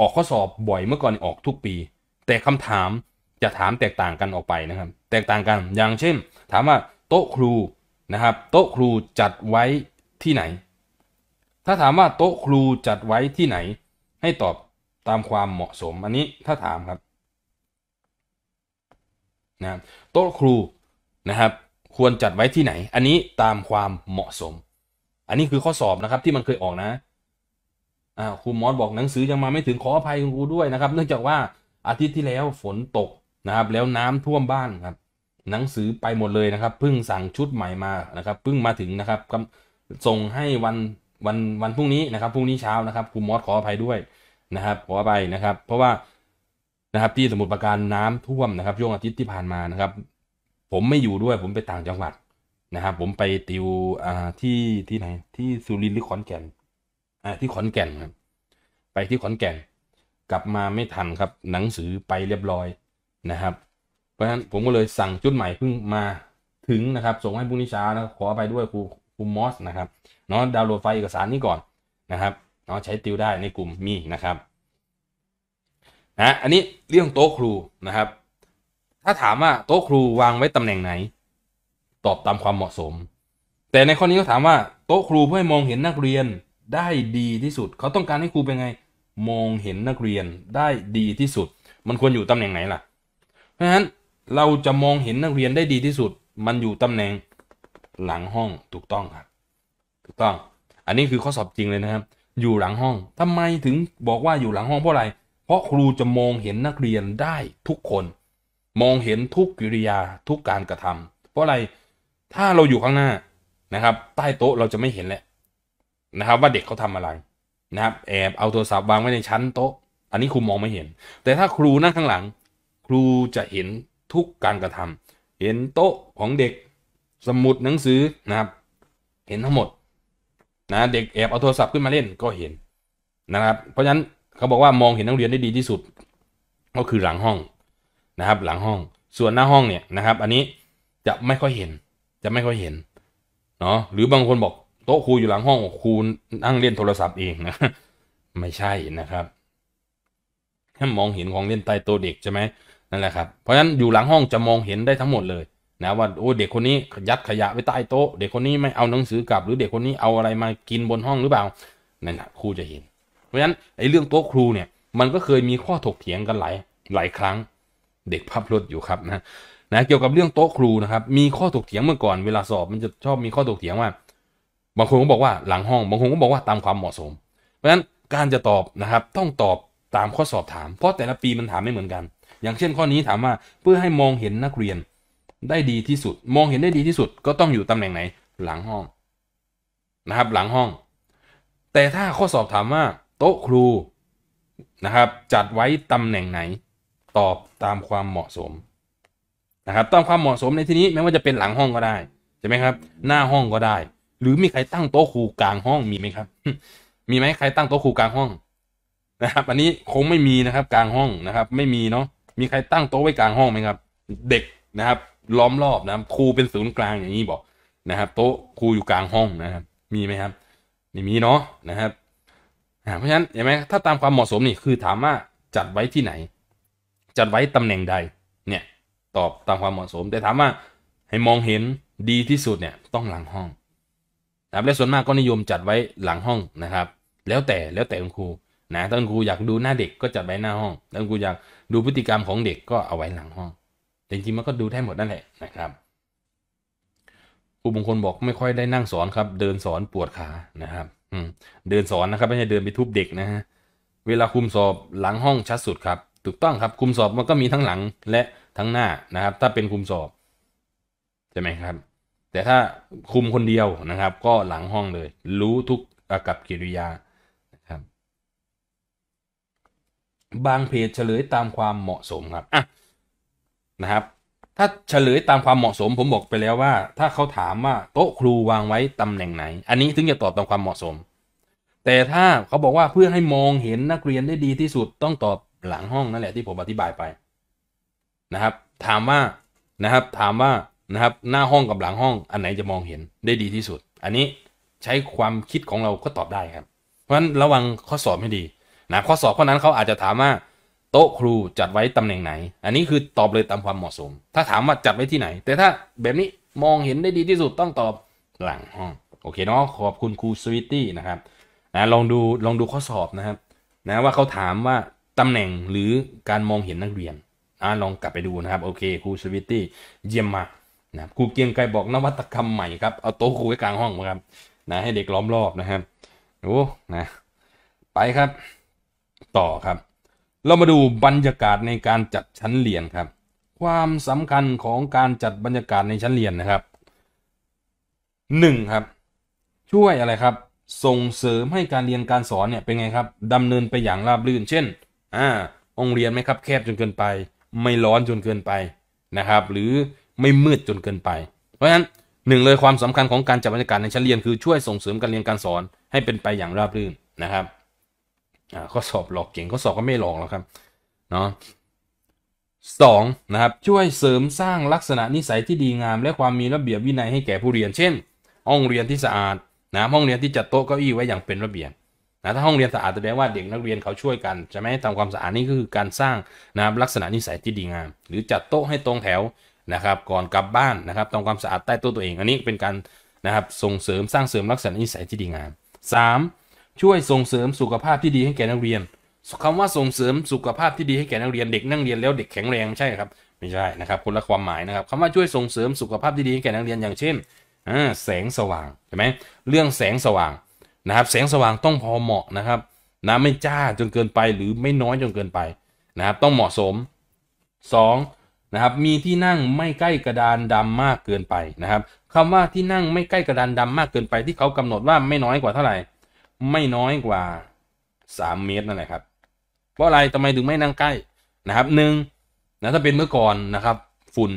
ออกข้อสอบบ่อยเมื่อก่อนออกทุกปีแต่คำถามจะถามแตกต่างกันออกไปนะครับแตกต่างกันอย่างเช่นถามว่าโต๊ะครูนะครับโต๊ะครูจัดไว้ที่ไหนถ้าถามว่าโต๊ะครูจัดไว้ที่ไหนให้ตอบตามความเหมาะสมอันนี้ถ้าถามครับนะโต๊ะครูนะครับควรจัดไว้ที่ไหนอันนี้ตามความเหมาะสมอันนี้คือข้อสอบนะครับที่มันเคยออกนะอ่าครูมอสบอกหนังสือยังมาไม่ถึงขออภัยครูด้วยนะครับเนื่องจากว่าอาทิตย์ที่แล้วฝนตกนะครับแล้วน้ำท่วมบ้านครับหนังสือไปหมดเลยนะครับเพิ่งสั่งชุดใหม่มานะครับเพิ่งมาถึงนะครับส่งให้วันวันวันพรุ่งนี้นะครับพรุ่งนี้เช้านะครับครูมอสขออภัยด้วยนะครับขออภัยนะครับเพราะว่านะครับที่สมุทรปราการน้ำท่วมนะครับช่วงอาทิตย์ที่ผ่านมานะครับผมไม่อยู่ด้วยผมไปต่างจังหวัดนะครับผมไปติวอ่าที่ที่ไหนที่สุรินทร์หรือขอนแก่นอ่าที่ขอนแก่นครับไปที่ขอนแก่นกลับมาไม่ทันครับหนังสือไปเรียบร้อยนะครับเพราะฉะนั้นผมก็เลยสั่งชุดใหม่เพิ่งมาถึงนะครับส่งให้พรุ่งนี้เช้านะขอไปด้วยครูครูมอสนะครับเนาะดาวน์โหลดไฟล์เอกสารนี้ก่อนนะครับเนาะใช้ติวได้ในกลุ่มมีนะครับนะอันนี้เรื่องโต๊ะครูนะครับถ้าถามว่าโต๊ะครูวางไว้ตำแหน่งไหนตอบตามความเหมาะสมแต่ในข้อนี้เขาถามว่าโต๊ะครูเพื่อให้มองเห็นนักเรียนได้ดีที่สุดเขาต้องการให้ครูเป็นไงมองเห็นนักเรียนได้ดีที่สุดมันควรอยู่ตำแหน่งไหนล่ะเพราะฉะนั้นเราจะมองเห็นนักเรียนได้ดีที่สุดมันอยู่ตำแหน่งหลังห้องถูกต้องครับถูกต้องอันนี้คือข้อสอบจริงเลยนะครับอยู่หลังห้องทำไมถึงบอกว่าอยู่หลังห้องเพราะอะไรเพราะครูจะมองเห็นนักเรียนได้ทุกคนมองเห็นทุกกิริยาทุกการกระทำเพราะอะไรถ้าเราอยู่ข้างหน้านะครับใต้โต๊ะเราจะไม่เห็นแหละนะครับว่าเด็กเขาทำอะไรนะครับแอบเอาโทรศัพท์วางไว้ในชั้นโต๊ะอันนี้ครูมองไม่เห็นแต่ถ้าครูนั่งข้างหลังครูจะเห็นทุกการกระทำเห็นโต๊ะของเด็กสมุดหนังสือนะครับเห็นทั้งหมดนะเด็กแอบเอาโทรศัพท์ขึ้นมาเล่นก็เห็นนะครับเพราะฉะนั้นเขาบอกว่ามองเห็นนักเรียนได้ดีที่สุดก็คือหลังห้องนะครับหลังห้องส่วนหน้าห้องเนี่ยนะครับอันนี้จะไม่ค่อยเห็นจะไม่ค่อยเห็นเนาะหรือบางคนบอกโต๊ะครูอยู่หลังห้องครูนั่งเล่นโทรศัพท์เองนะไม่ใช่นะครับถ้ามองเห็นของเล่นใต้โต๊ะเด็กใช่ไหมนั่นแหละครับเพราะฉะนั้นอยู่หลังห้องจะมองเห็นได้ทั้งหมดเลยนะว่าโอ้เด็กคนนี้ยัดขยะไว้ใต้โต๊ะเด็กคนนี้ไม่เอาหนังสือกลับหรือเด็กคนนี้เอาอะไรมากินบนห้องหรือเปล่านั่นแหละครูจะเห็นเพราะฉะนั้นไอ้เรื่องโต๊ะครูเนี่ยมันก็เคยมีข้อถกเถียงกันหลายหลายครั้งเด็กพับรถอยู่ครับนะนะเกี่ยวกับเรื่องโต๊ะครูนะครับมีข้อถกเถียงเมื่อก่อนเวลาสอบมันจะชอบมีข้อถกเถียงว่าบางคนก็บอกว่าหลังห้องบางคนก็บอกว่าตามความเหมาะสมเพราะฉะนั้นการจะตอบนะครับต้องตอบตามข้อสอบถามเพราะแต่ละปีมันถามไม่เหมือนกันอย่างเช่นข้อนี้ถามว่าเพื่อให้มองเห็นนักเรียนได้ดีที่สุดมองเห็นได้ดีที่สุดก็ต้องอยู่ตำแหน่งไหนหลังห้องนะครับหลังห้องแต่ถ้าข้อสอบถามว่าโต๊ะครูนะครับจัดไว้ตำแหน่งไหนตอบตามความเหมาะสมนะครับตามความเหมาะสมในที่นี้ไม่ว่าจะเป็นหลังห้องก็ได้ใช่ไหมครับหน้าห้องก็ได้หรือมีใครตั้งโต๊ะครูกลางห้องมีไหมครับมีไหมใครตั้งโต๊ะครูกลางห้องนะครับอันนี้คงไม่มีนะครับกลางห้องนะครับไม่มีเนาะมีใครตั้งโต๊ะไว้กลางห้องไหมครับเด็กนะครับล้อมรอบนะครับครูเป็นศูนย์กลางอย่างนี้บอกนะครับโต๊ะครูอยู่กลางห้องนะครับมีไหมครับไม่มีเนาะนะครับเพราะฉะนั้นเห็นไหมถ้าตามความเหมาะสมนี่คือถามว่าจัดไว้ที่ไหนจัดไว้ตำแหน่งใดเนี่ยตอบตามความเหมาะสมแต่ถามว่าให้มองเห็นดีที่สุดเนี่ยต้องหลังห้องและส่วนมากก็นิยมจัดไว้หลังห้องนะครับแล้วแต่แล้วแต่คุณครู นะถ้าคุณครูอยากดูหน้าเด็กก็จัดไว้หน้าห้องถ้าคุณครูอยากดูพฤติกรรมของเด็กก็เอาไว้หลังห้องแต่จริงๆมันก็ดูได้หมดนั่นแหละนะครับครูบางคนบอกไม่ค่อยได้นั่งสอนครับเดินสอนปวดขานะครับอืมเดินสอนนะครับไม่ใช่เดินไปทุบเด็กนะฮะเวลาคุมสอบหลังห้องชัดสุดครับถูกต้องครับคุมสอบมันก็มีทั้งหลังและทั้งหน้านะครับถ้าเป็นคุมสอบใช่ไหมครับแต่ถ้าคุมคนเดียวนะครับก็หลังห้องเลยรู้ทุกอากับกิริยานะครับบางเพจเฉลยตามความเหมาะสมครับอ่ะนะครับถ้าเฉลยตามความเหมาะสมผมบอกไปแล้วว่าถ้าเขาถามว่าโต๊ะครูวางไว้ตำแหน่งไหนอันนี้ถึงจะตอบตามความเหมาะสมแต่ถ้าเขาบอกว่าเพื่อให้มองเห็นนักเรียนได้ดีที่สุดต้องตอบหลังห้องนั่นแหละที่ผมอธิบายไปนะครับถามว่านะครับถามว่านะครับหน้าห้องกับหลังห้องอันไหนจะมองเห็นได้ดีที่สุดอันนี้ใช้ความคิดของเราก็ตอบได้ครับเพราะฉะนั้นระวังข้อสอบให้ดีนะข้อสอบข้อนั้นเขาอาจจะถามว่าโต๊ะครูจัดไว้ตำแหน่งไหนอันนี้คือตอบเลยตามความเหมาะสมถ้าถามว่าจัดไว้ที่ไหนแต่ถ้าแบบนี้มองเห็นได้ดีที่สุดต้องตอบหลังห้องโอเคเนาะขอบคุณครูสวิตตี้นะครับนะลองดูลองดูข้อสอบนะครับนะว่าเขาถามว่าตำแหน่งหรือการมองเห็นนักเรียนนะลองกลับไปดูนะครับโอเคครูสวิตตี้เยี่ยมมากนะครูเกียงไกรบอกนวัตกรรมใหม่ครับเอาโต๊ะครูไว้กลางห้องนะครับนะให้เด็กล้อมรอบนะครับโอ้นะไปครับต่อครับเรามาดูบรรยากาศในการจัดชั้นเรียนครับความสำคัญของการจัดบรรยากาศในชั้นเรียนนะครับหนึ่งครับช่วยอะไรครับส่งเสริมให้การเรียนการสอนเนี่ยเป็นไงครับดำเนินไปอย่างราบรื่นเช่นอ่าห้องเรียนไม่ครับแคบจนเกินไปไม่ร้อนจนเกินไปนะครับหรือไม่มืดจนเกินไปเพราะฉะนั้นหนึ่งเลยความสำคัญของการจัดบรรยากาศในชั้นเรียนคือช่วยส่งเสริมการเรียนการสอนให้เป็นไปอย่างราบรื่นนะครับข้อสอบหลอกเก่งข้อสอบก็ไม่หลอกแล้วครับเนาะสองนะครับช่วยเสริมสร้างลักษณะนิสัยที่ดีงามและความมีระเบียบวินัยให้แก่ผู้เรียนเช่นห้องเรียนที่สะอาดนะห้องเรียนที่จัดโต๊ะเก้าอี้ไว้อย่างเป็นระเบียบนะถ้าห้องเรียนสะอาดแสดงว่าเด็กนักเรียนเขาช่วยกันใช่ไหมทำความสะอาดนี่คือการสร้างนะครับลักษณะนิสัยที่ดีงามหรือจัดโต๊ะให้ตรงแถวนะครับก่อนกลับบ้านนะครับทำความสะอาดใต้โต๊ะตัวเองอันนี้เป็นการนะครับส่งเสริมสร้างเสริมลักษณะนิสัยที่ดีงาม สาม. ช่วยส่งเสริมสุขภาพที่ดีให้แก่นักเรียนคำว่าส่งเสริมสุขภาพที่ดีให้แก่นักเรียนเด็กนั่งเรียนแล้วเด็กแข็งแรงไม่ใช่ครับไม่ใช่นะครับคนละความหมายนะครับคำว่าช่วยส่งเสริมสุขภาพที่ดีให้แก่นักเรียนอย่างเช่นแสงสว่างใช่ไหมเรื่องแสงสว่างนะครับแสงสว่างต้องพอเหมาะนะครับนะไม่จ้าจนเกินไปหรือไม่น้อยจนเกินไปนะครับต้องเหมาะสม สอง.นะครับมีที่นั่งไม่ใกล้กระดานดำมากเกินไปนะครับคำว่าที่นั่งไม่ใกล้กระดานดำมากเกินไปที่เขากำหนดว่าไม่น้อยกว่าเท่าไหร่ไม่น้อยกว่าสามเมตรนั่นแหละครับเพราะอะไรทำไมถึงไม่นั่งใกล้นะครับหนึ่งนะถ้าเป็นเมื่อก่อนนะครับฝุ่น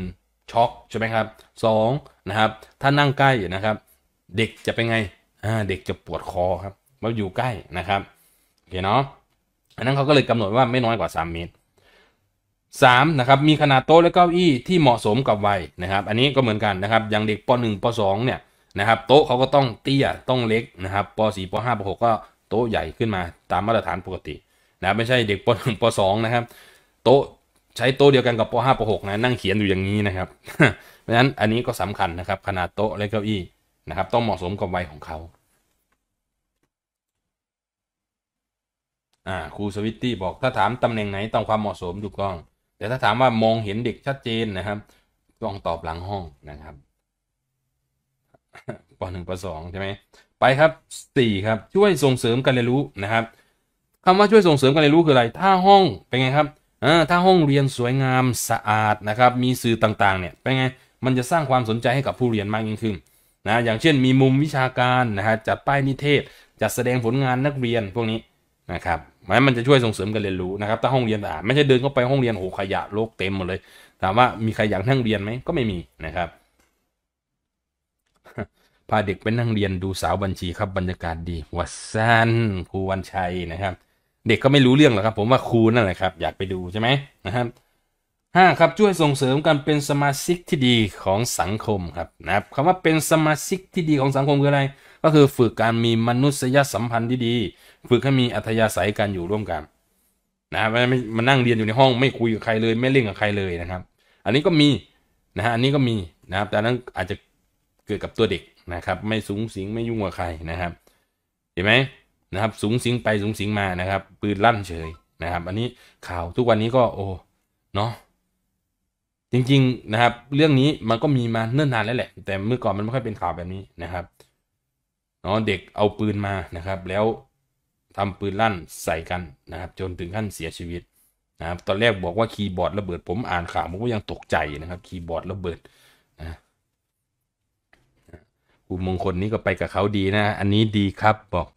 ช็อกใช่ไหมครับสองนะครับถ้านั่งใกล้นะครับเด็กจะเป็นไงอ่าเด็กจะปวดคอครับเพราะอยู่ใกล้นะครับโอเคเนาะอันนั้นเขาก็เลยกำหนดว่าไม่น้อยกว่าสามเมตรสามนะครับมีขนาดโต๊ะและเก้าอี้ที่เหมาะสมกับวัยนะครับอันนี้ก็เหมือนกันนะครับอย่างเด็กป หนึ่ง ป สองเนี่ยนะครับโต๊ะเขาก็ต้องเตี้ยต้องเล็กนะครับป สี่ ป ห้า ป หกก็โต๊ะใหญ่ขึ้นมาตามมาตรฐานปกตินะไม่ใช่เด็กป หนึ่ง ป สองนะครับโต๊ะใช้โต๊ะเดียวกันกับป ห้า ป หกนะนั่งเขียนอยู่อย่างนี้นะครับเพราะฉะนั้นอันนี้ก็สำคัญนะครับขนาดโต๊ะและเก้าอี้นะครับต้องเหมาะสมกับวัยของเขาอ่าครูสวิตตี้บอกถ้าถามตำแหน่งไหนต้องความเหมาะสมถูกต้องแต่ถ้าถามว่ามองเห็นเด็กชัดเจนนะครับต้องตอบหลังห้องนะครับป หนึ่ง ป สองใช่ไหมไปครับสี่ครับช่วยส่งเสริมการเรียนรู้นะครับคำว่าช่วยส่งเสริมการเรียนรู้คืออะไรถ้าห้องเป็นไงครับอ่าถ้าห้องเรียนสวยงามสะอาดนะครับมีสื่อต่างๆเนี่ยเป็นไงมันจะสร้างความสนใจให้กับผู้เรียนมากยิ่งขึ้นนะอย่างเช่นมีมุมวิชาการนะฮะจัดป้ายนิเทศจัดแสดงผลงานนักเรียนพวกนี้นะครับมันจะช่วยส่งเสริมการเรียนรู้นะครับถ้าห้องเรียนสะอาดไม่ใช่เดินเข้าไปห้องเรียนโอ้ขยะโลกเต็มหมดเลยถามว่ามีใครอยากนั่งเรียนไหมก็ไม่มีนะครับพาเด็กไปนั่งเรียนดูสาวบัญชีครับบรรยากาศดีวัดสันครูวันชัยนะครับเด็กก็ไม่รู้เรื่องหรอกครับผมว่าครูนั่นแหละครับอยากไปดูใช่ไหมนะครับห้าครับช่วยส่งเสริมการเป็นสมาชิกที่ดีของสังคมครับนะครับคำว่าเป็นสมาชิกที่ดีของสังคมคืออะไรก็คือฝึกการมีมนุษยสัมพันธ์ที่ดีฝึกให้มีอัธยาศัยการอยู่ร่วมกันนะครับมานั่งเรียนอยู่ในห้องไม่คุยกับใครเลยไม่เล่นกับใครเลยนะครับอันนี้ก็มีนะฮะอันนี้ก็มีนะครับแต่นั้นอาจจะเกิดกับตัวเด็กนะครับไม่สูงสิงไม่ยุ่งกับใครนะครับเห็นไหม นะครับสูงสิงไปสูงสิงมานะครับปืนลั่นเฉยนะครับอันนี้ข่าวทุกวันนี้ก็โอ้เนาะจริงๆนะครับเรื่องนี้มันก็มีมาเนิ่นนานแล้วแหละแต่เมื่อก่อนมันไม่ค่อยเป็นข่าวแบบนี้นะครับเนาะเด็กเอาปืนมานะครับแล้วทำปืนลั่นใส่กันนะครับจนถึงขั้นเสียชีวิตนะครับตอนแรกบอกว่าคีย์บอร์ดระเบิดผมอ่านข่าวผมก็ยังตกใจนะครับคีย์บอร์ดระเบิดนะคุณมงคลนี้ก็ไปกับเขาดีนะอันนี้ดีครับบอก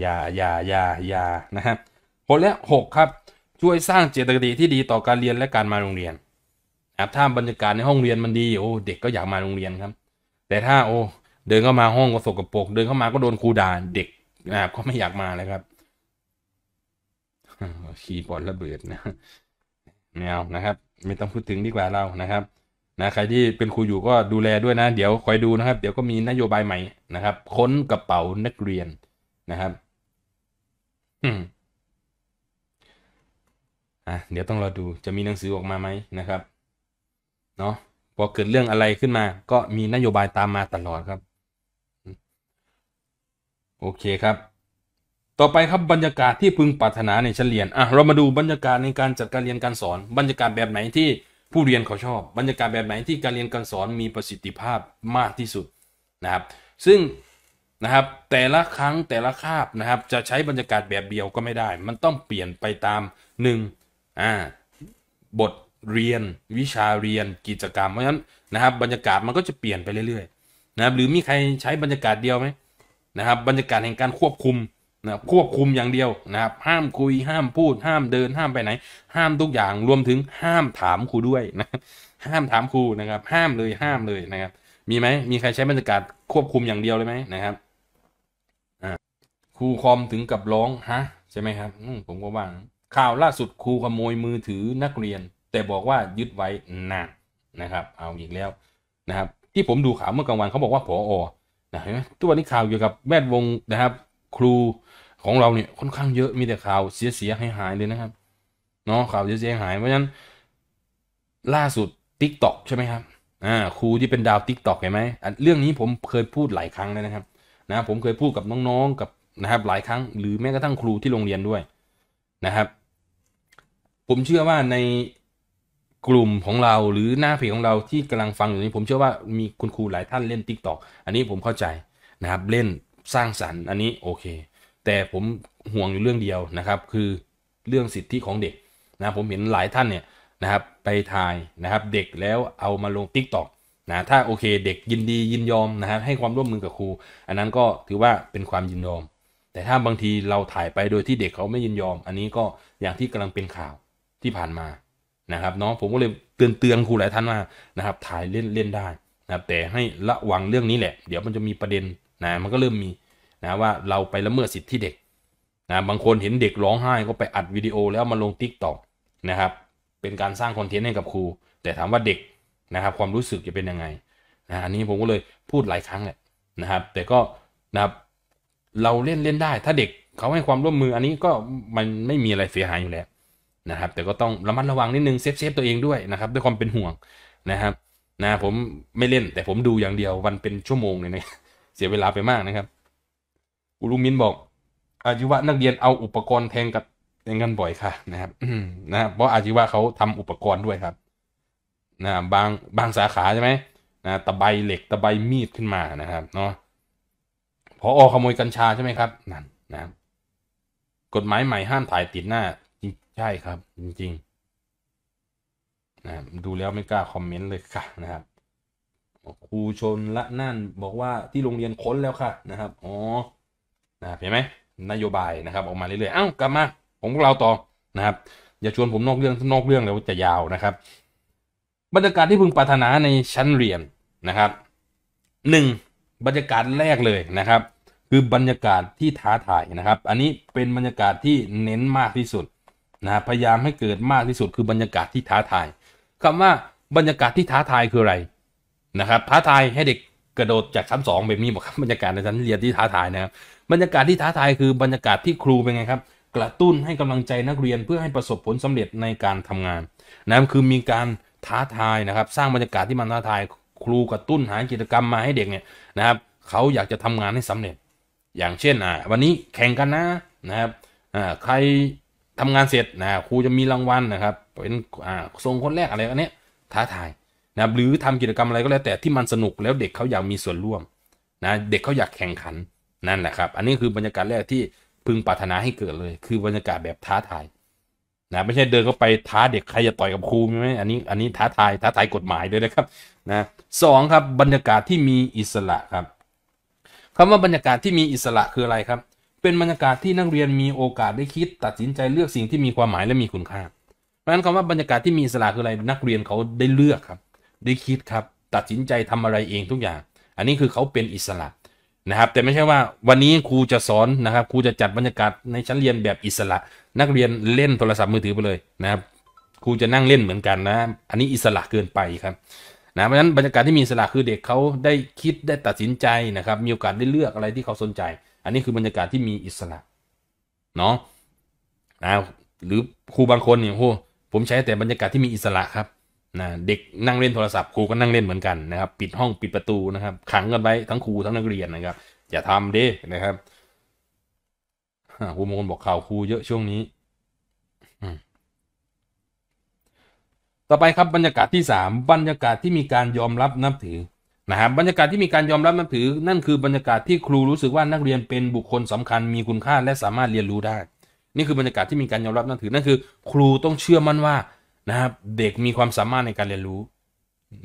อย่าอย่าอย่าอย่านะครับคนละหกครับช่วยสร้างเจตคติที่ดีต่อการเรียนและการมาโรงเรียนนะครับถ้าบรรยากาศในห้องเรียนมันดีโอ้เด็กก็อยากมาโรงเรียนครับแต่ถ้าโอ้เดินเข้ามาห้องก็สกปรกเดินเข้ามาก็โดนครูด่าเด็กนะครับก็ไม่อยากมาเลยครับคีย์บอร์ดระเบิดนะแนวนะครับไม่ต้องพูดถึงดีกว่าเรานะครับนะใครที่เป็นครูอยู่ก็ดูแลด้วยนะเดี๋ยวคอยดูนะครับเดี๋ยวก็มีนโยบายใหม่นะครับค้นกระเป๋านักเรียนนะครับอ่ะเดี๋ยวต้องรอดูจะมีหนังสือออกมาไหมนะครับเนาะพอเกิดเรื่องอะไรขึ้นมาก็มีนโยบายตามมาตลอดครับโอเคครับต่อไปครับบรรยากาศที่พึงปรารถนาในชั้นเรียนอ่ะเรามาดูบรรยากาศในการจัดการเรียนการสอนบรรยากาศแบบไหนที่ผู้เรียนเขาชอบบรรยากาศแบบไหนที่การเรียนการสอนมีประสิทธิภาพมากที่สุดนะครับซึ่งนะครับแต่ละครั้งแต่ละคาบนะครับจะใช้บรรยากาศแบบเดียวก็ไม่ได้มันต้องเปลี่ยนไปตามหนึ่งอ่าบทเรียนวิชาเรียนกิจกรรมเพราะฉะนั้นนะครับบรรยากาศมันก็จะเปลี่ยนไปเรื่อยๆนะครับหรือมีใครใช้บรรยากาศเดียวไหมนะครับบรรยากาศแห่งการควบคุมนะควบคุมอย่างเดียวนะครับห้ามคุยห้ามพูดห้ามเดินห้ามไปไหนห้ามทุกอย่างรวมถึงห้ามถามครูด้วยนะห้ามถามครูนะครับห้ามเลยห้ามเลยนะครับมีไหมมีใครใช้บรรยากาศควบคุมอย่างเดียวเลยไหมนะครับอ่าครูคอมถึงกับร้องฮะใช่ไหมครับผมก็ว่าข่าวล่าสุดครูขโมยมือถือนักเรียนแต่บอกว่ายึดไว้นานนะครับเอาอีกแล้วนะครับที่ผมดูข่าวเมื่อกลางวันเขาบอกว่าผอ.นะเห็นไหมทุกวันนี้ข่าวเกี่ยวกับแวดวงนะครับครูของเราเนี่ยค่อนข้างเยอะมีแต่ข่าวเสียเสียหายหายเลยนะครับเนาะข่าวเสียเสียหายเพราะฉะนั้นล่าสุด ติ๊กต็อก ใช่ไหมครับอ่าครูที่เป็นดาว ติ๊กต็อก เห็นไหมเรื่องนี้ผมเคยพูดหลายครั้งแล้วนะครับนะผมเคยพูดกับน้องๆกับนะครับหลายครั้งหรือแม้กระทั่งครูที่โรงเรียนด้วยนะครับผมเชื่อว่าในกลุ่มของเราหรือหน้าเพจของเราที่กำลังฟังอยู่นี้ผมเชื่อว่ามีคุณครูหลายท่านเล่น ติ๊กต็อก อันนี้ผมเข้าใจนะครับเล่นสร้างสรรค์อันนี้โอเคแต่ผมห่วงอยู่เรื่องเดียวนะครับคือเรื่องสิทธิของเด็กนะผมเห็นหลายท่านเนี่ยนะครับไปถ่ายนะครับเด็กแล้วเอามาลง ติ๊กต็อก นะถ้าโอเคเด็กยินดียินยอมนะครับให้ความร่วมมือกับครูอันนั้นก็ถือว่าเป็นความยินยอมแต่ถ้าบางทีเราถ่ายไปโดยที่เด็กเขาไม่ยินยอมอันนี้ก็อย่างที่กำลังเป็นข่าวที่ผ่านมานะครับน้องผมก็เลยเตือนเตือนครูหลายท่านว่านะครับถ่ายเล่นเล่นได้นะครับแต่ให้ระวังเรื่องนี้แหละเดี๋ยวมันจะมีประเด็นนะมันก็เริ่มมีนะว่าเราไปละเมิดสิทธิเด็กนะบางคนเห็นเด็กร้องไห้ก็ไปอัดวิดีโอแล้วมาลง ติ๊กต็อก นะครับเป็นการสร้างคอนเทนต์ให้กับครูแต่ถามว่าเด็กนะครับความรู้สึกจะเป็นยังไงนะอันนี้ผมก็เลยพูดหลายครั้งแหละนะครับแต่ก็นะครับเราเล่นเล่นได้ถ้าเด็กเขาให้ความร่วมมืออันนี้ก็มันไม่มีอะไรเสียหายอยู่แล้วนะครับแต่ก็ต้องระมัดระวังนิดนึงเซฟเซฟตัวเองด้วยนะครับด้วยความเป็นห่วงนะครับนะผมไม่เล่นแต่ผมดูอย่างเดียววันเป็นชั่วโมงเลยนะเสียเวลาไปมากนะครับอุลุมินบอกอาชีวะนักเรียนเอาอุปกรณ์แทงกับแทงกันบ่อยค่ะนะครับนะเพราะอาชีวะเขาทำอุปกรณ์ด้วยครับนะบางบางสาขาใช่ไหมนะตะไบเหล็กตะไบมีดขึ้นมานะครับเนาะพออขโมยกัญชาใช่ไหมครับนั่นนะกฎหมายใหม่ห้ามถ่ายติดหน้าใช่ครับจริงๆนะดูแล้วไม่กล้าคอมเมนต์เลยค่ะนะครับครูชนละนั่นบอกว่าที่โรงเรียนค้นแล้วค่ะนะครับอ๋อนะเห็นไหมนโยบายนะครับออกมาเรื่อยๆเอ้ากลับมาของพวกเราต่อนะครับอย่าชวนผมนอกเรื่องนอกเรื่องแล้วจะยาวนะครับบรรยากาศที่พึงปรารถนาในชั้นเรียนนะครับหนึ่งบรรยากาศแรกเลยนะครับคือบรรยากาศที่ท้าทายนะครับอันนี้เป็นบรรยากาศที่เน้นมากที่สุดนะพยายามให้เกิดมากที่สุดคือบรรยากาศที่ท้าทายคำว่าบรรยากาศที่ท้าทายคืออะไรนะครับท้าทายให้เด็กกระโดดจากชั้นสองแบบนี้บอกครับบรรยากาศในชั้นเรียนที่ท้าทายนะครับบรรยากาศที่ท้าทายคือบรรยากาศที่ครูเป็นไงครับกระตุ้นให้กำลังใจนักเรียนเพื่อให้ประสบผลสำเร็จในการทำงานนะคือมีการท้าทายนะครับสร้างบรรยากาศที่มันท้าทายครูกระตุ้นหากิจกรรมมาให้เด็กเนี่ยนะครับเขาอยากจะทำงานให้สำเร็จ อย่างเช่นอ่าวันนี้แข่งกันนะนะครับอ่าใครทำงานเสร็จนะครูจะมีรางวัลนะครับเป็นอ่าส่งคนแรกอะไรอันเนี้ยท้าทายนะครับหรือทำกิจกรรมอะไรก็แล้วแต่ที่มันสนุกแล้วเด็กเขาอยากมีส่วนร่วมนะเด็กเขาอยากแข่งขันนั่นแหละครับอันนี้คือบรรยากาศแรกที่พึงปรารถนาให้เกิดเลยคือบรรยากาศแบบท้าทายนะไม่ใช่เดินเข้าไปท้าเด็กใครจะต่อยกับครูไหมอันนี้อันนี้ท้าทายท้าทายกฎหมายด้วยนะครับนะสองครับบรรยากาศที่มีอิสระครับคำว่าบรรยากาศที่มีอิสระคืออะไรครับเป็นบรรยากาศที่นักเรียนมีโอกาสได้คิดตัดสินใจเลือกสิ่งที่มีความหมายและมีคุณค่าเพราะฉะนั้นคำว่าบรรยากาศที่มีอิสระคืออะไรนักเรียนเขาได้เลือกครับได้คิดครับตัดสินใจทำอะไรเองทุกอย่างอันนี้คือเขาเป็นอิสระนะครับแต่ไม่ใช่ว่าวันนี้ครูจะสอนนะครับครูจะจัดบรรยากาศในชั้นเรียนแบบอิสระนักเรียนเล่นโทรศัพท์มือถือไปเลยนะครับครูจะนั่งเล่นเหมือนกันนะอันนี้อิสระเกินไปครับนะเพราะฉะนั้นบรรยากาศที่มีอิสระคือเด็กเขาได้คิดได้ตัดสินใจนะครับมีโอกาสได้เลือกอะไรที่เขาสนใจอันนี้คือบรรยากาศที่มีอิสระเนาะนะหรือครูบางคนเนี่ยโอ้ผมใช้แต่บรรยากาศที่มีอิสระครับนะเด็กนั่งเล่นโทรศัพท์ครูก็นั่งเล่นเหมือนกันนะครับปิดห้องปิดประตูนะครับขังกันไว้ทั้งครูทั้งนักเรียนนะครับอย่าทำเด้นะครับครูมงคลบอกข่าวครูเยอะช่วงนี้ต่อไปครับบรรยากาศที่สามบรรยากาศที่มีการยอมรับนับถือนะครับบรรยากาศที่มีการยอมรับนับถือนั่นคือบรรยากาศที่ครูรู้สึกว่านักเรียนเป็นบุคคลสำคัญมีคุณค่าและสามารถเรียนรู้ได้นี่คือบรรยากาศที่มีการยอมรับนับถือนั่นคือครูต้องเชื่อมั่นว่านะครับเด็กมีความสามารถในการเรียนรู้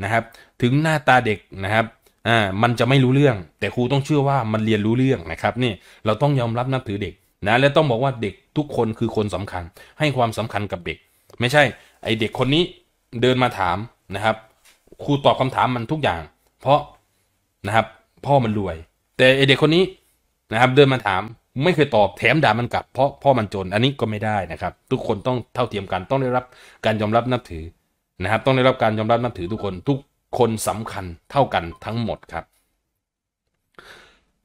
นะครับถึงหน้าตาเด็กนะครับอ่ามันจะไม่รู้เรื่องแต่ครูต้องเชื่อว่ามันเรียนรู้เรื่องนะครับนี่เราต้องยอมรับนับถือเด็กนะและต้องบอกว่าเด็กทุกคนคือคนสำคัญให้ความสำคัญกับเด็กไม่ใช่ไอเด็กคนนี้เดินมาถามนะครับครูตอบคำถามมันทุกอย่างเพราะนะครับพ่อมันรวยแต่ไอเด็กคนนี้นะครับเดินมาถามไม่เคยตอบแถมด่ามันกลับเพราะพ่อมันจนอันนี้ก็ไม่ได้นะครับทุกคนต้องเท่าเทียมกันต้องได้รับการยอมรับนับถือนะครับต้องได้รับการยอมรับนับถือทุกคนทุกคนสำคัญเท่ากันทั้งหมดครับ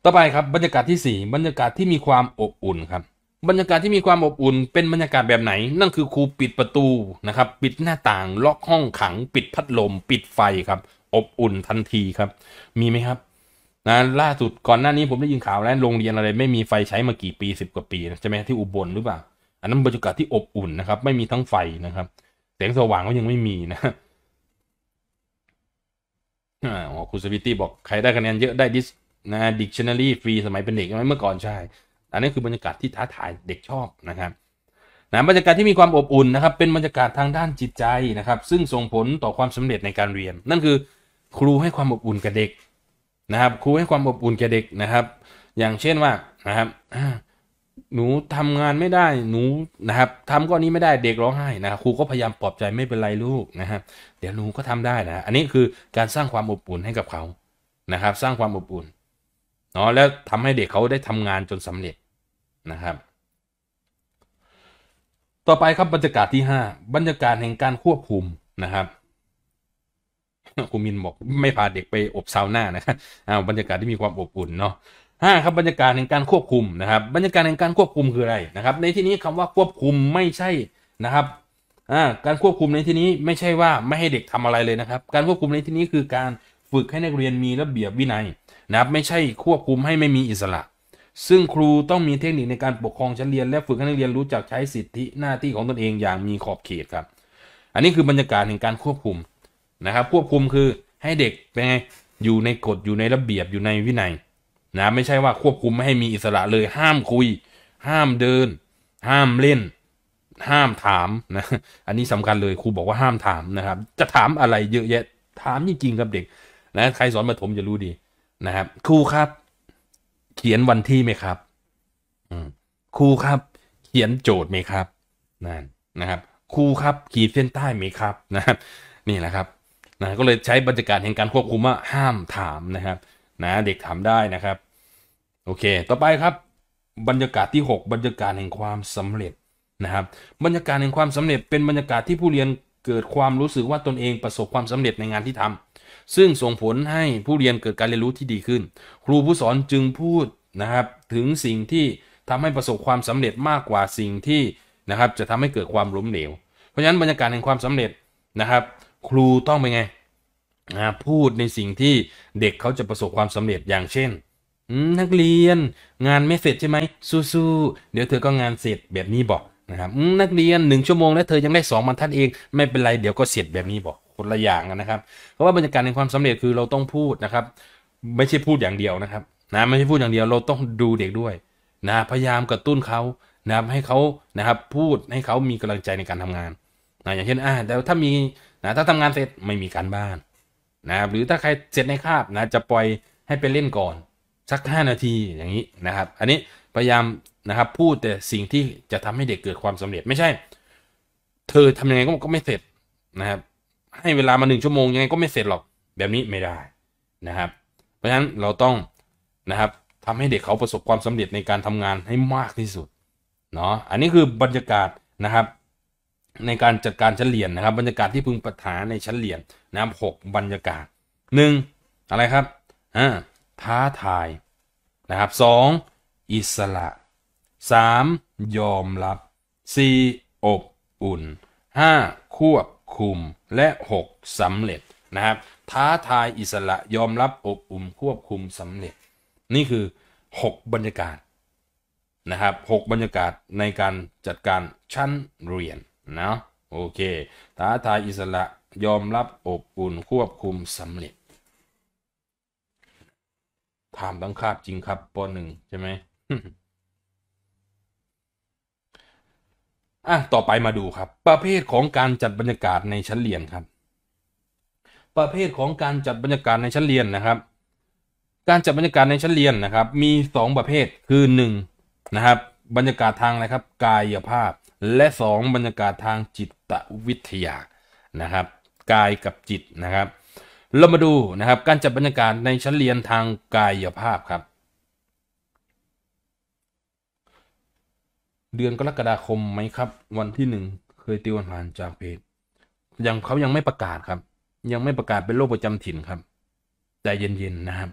ต่อไปครับบรรยากาศที่สี่บรรยากาศที่มีความอบอุ่นครับบรรยากาศที่มีความอบอุ่นเป็นบรรยากาศแบบไหนนั่นคือครูปิดประตูนะครับปิดหน้าต่างล็อกห้องขังปิดพัดลมปิดไฟครับอบอุ่นทันทีครับมีไหมครับนะล่าสุดก่อนหน้านี้ผมได้ยินข่าวแล้วโรงเรียนอะไรไม่มีไฟใช้มากี่ปีสิบกว่าปีใช่ไหมที่อุบลหรือเปล่าอันนั้นบรรยากาศที่อบอุ่นนะครับไม่มีทั้งไฟนะครับแสงสว่างก็ยังไม่มีนะอ๋อครูสวิตตี้บอกใครได้คะแนนเยอะได้ดิสนะดิกชันนารีฟรีสมัยเป็นเด็กใช่ไหมเมื่อก่อนใช่อันนี้คือบรรยากาศที่ท้าทายเด็กชอบนะครับนะบรรยากาศที่มีความอบอุ่นนะครับเป็นบรรยากาศทางด้านจิตใจนะครับซึ่งส่งผลต่อความสำเร็จในการเรียนนั่นคือครูให้ความอบอุ่นกับเด็กนะครับครูให้ความอบอุ่นแก่เด็กนะครับอย่างเช่นว่านะครับหนูทำงานไม่ได้หนูนะครับทำก้อนนี้ไม่ได้เด็กร้องไห้นะครับครูก็พยายามปลอบใจไม่เป็นไรลูกนะครับเดี๋ยวหนูก็ทำได้นะอันนี้คือการสร้างความอบอุ่นให้กับเขานะครับสร้างความอบอุ่นเนาะแล้วทำให้เด็กเขาได้ทำงานจนสำเร็จนะครับต่อไปครับบรรยากาศที่ห้าบรรยากาศแห่งการควบคุมนะครับครูมินบอกไม่พาเด็กไปอบซาวน่านะครับบรรยากาศที่มีความอบอุ่นเนาะห้าครับบรรยากาศแห่งการควบคุมนะครับบรรยากาศแห่งการควบคุมคืออะไรนะครับในที่นี้คำว่าควบคุมไม่ใช่นะครับการควบคุมในที่นี้ไม่ใช่ว่าไม่ให้เด็กทำอะไรเลยนะครับการควบคุมในที่นี้คือการฝึกให้นักเรียนมีระเบียบวินัยนะครับไม่ใช่ควบคุมให้ไม่มีอิสระซึ่งครูต้องมีเทคนิคในการปกครองชั้นเรียนและฝึกให้นักเรียนรู้จักใช้สิทธิหน้าที่ของตนเองอย่างมีขอบเขตครับอันนี้คือบรรยากาศแห่งการควบคุมนะครับควบคุมคือให้เด็กเป็นไงอยู่ในกฎอยู่ในระเบียบอยู่ในวินัยนะไม่ใช่ว่าควบคุมไม่ให้มีอิสระเลยห้ามคุยห้ามเดินห้ามเล่นห้ามถามนะอันนี้สำคัญเลยครูบอกว่าห้ามถามนะครับจะถามอะไรเยอะแยะถามจริงๆกับเด็กนะใครสอนประถมจะรู้ดีนะครับครูครับเขียนวันที่ไหมครับอืมครูครับเขียนโจทย์ไหมครับนั่นนะครับครูครับขีดเส้นใต้ไหมครับนะครับนี่แหละครับนะก็เลยใช้บรรยากาศแห่งการควบคุมว่าห้ามถามนะครับนะเด็กถามได้นะครับโอเคต่อไปครับบรรยากาศที่หกบรรยากาศแห่งความสำเร็จนะครับบรรยากาศแห่งความสำเร็จเป็นบรรยากาศที่ผู้เรียนเกิดความรู้สึกว่าตนเองประสบความสำเร็จในงานที่ทำซึ่งส่งผลให้ผู้เรียนเกิดการเรียนรู้ที่ดีขึ้นครูผู้สอนจึงพูดนะครับถึงสิ่งที่ทำให้ประสบความสำเร็จมากกว่าสิ่งที่นะครับจะทำให้เกิดความล้มเหลวเพราะฉะนั้นบรรยากาศแห่งความสำเร็จนะครับครูต้องเป็นไงนะพูดในสิ่งที่เด็กเขาจะประสบความสำเร็จอย่างเช่น อืมนักเรียนงานไม่เสร็จใช่ไหมสู้ๆเดี๋ยวเธอก็งานเสร็จแบบนี้บอกนะครับอืมนักเรียนหนึ่งชั่วโมงแล้วเธอยังได้สองบรรทัดเองไม่เป็นไรเดี๋ยวก็เสร็จแบบนี้บอกคนละอย่างนะครับเพราะว่าบรรยากาศในความสำเร็จคือเราต้องพูดนะครับไม่ใช่พูดอย่างเดียวนะครับนะไม่ใช่พูดอย่างเดียวเราต้องดูเด็กด้วยนะพยายามกระตุ้นเขานะครับให้เขานะครับพูดให้เขามีกำลังใจในการทำงานนะอย่างเช่นอ่าแต่ถ้ามีนะถ้าทำงานเสร็จไม่มีการบ้านนะครับหรือถ้าใครเสร็จในคาบนะจะปล่อยให้ไปเล่นก่อนสักห้านาทีอย่างนี้นะครับอันนี้พยายามนะครับพูดแต่สิ่งที่จะทำให้เด็กเกิดความสำเร็จไม่ใช่เธอทำยังไงก็ไม่เสร็จนะครับให้เวลามาหนึ่งชั่วโมงยังไงก็ไม่เสร็จหรอกแบบนี้ไม่ได้นะครับเพราะฉะนั้นเราต้องนะครับทำให้เด็กเขาประสบความสำเร็จในการทำงานให้มากที่สุดเนาะอันนี้คือบรรยากาศนะครับในการจัดการชั้นเรียนนะครับบรรยากาศที่พึงปรารถนาในชั้นเรียนนะครับหกบรรยากาศหนึ่งอะไรครับอ่าท้าทายนะครับสองอิสระสามยอมรับสี่อบอุ่นห้าควบคุมและหกสำเร็จนะครับท้าทายอิสระยอมรับอบอุ่นควบคุมสำเร็จนี่คือหกบรรยากาศนะครับหกบรรยากาศในการจัดการชั้นเรียนนะโอเคท้าทายอิสระยอมรับอบอุ่นควบคุมสำเร็จถามตั้งคาบจริงครับป.หนึ่งใช่ไหม อ่ะต่อไปมาดูครับประเภทของการจัดบรรยากาศในชั้นเรียนครับประเภทของการจัดบรรยากาศในชั้นเรียนนะครับการจัดบรรยากาศในชั้นเรียนนะครับมีสองประเภทคือหนึ่งนะครับบรรยากาศทางอะไรครับกายภาพและสองบรรยากาศทางจิตวิทยานะครับกายกับจิตนะครับเรามาดูนะครับการจัดบรรยากาศในชั้นเรียนทางกายภาพครับเดือนกรกฎาคมไหมครับวันที่หนึ่งเคยติวผ่านจากเพจยังเขายังไม่ประกาศครับยังไม่ประกาศเป็นโรคประจำถิ่นครับใจเย็นๆนะครับ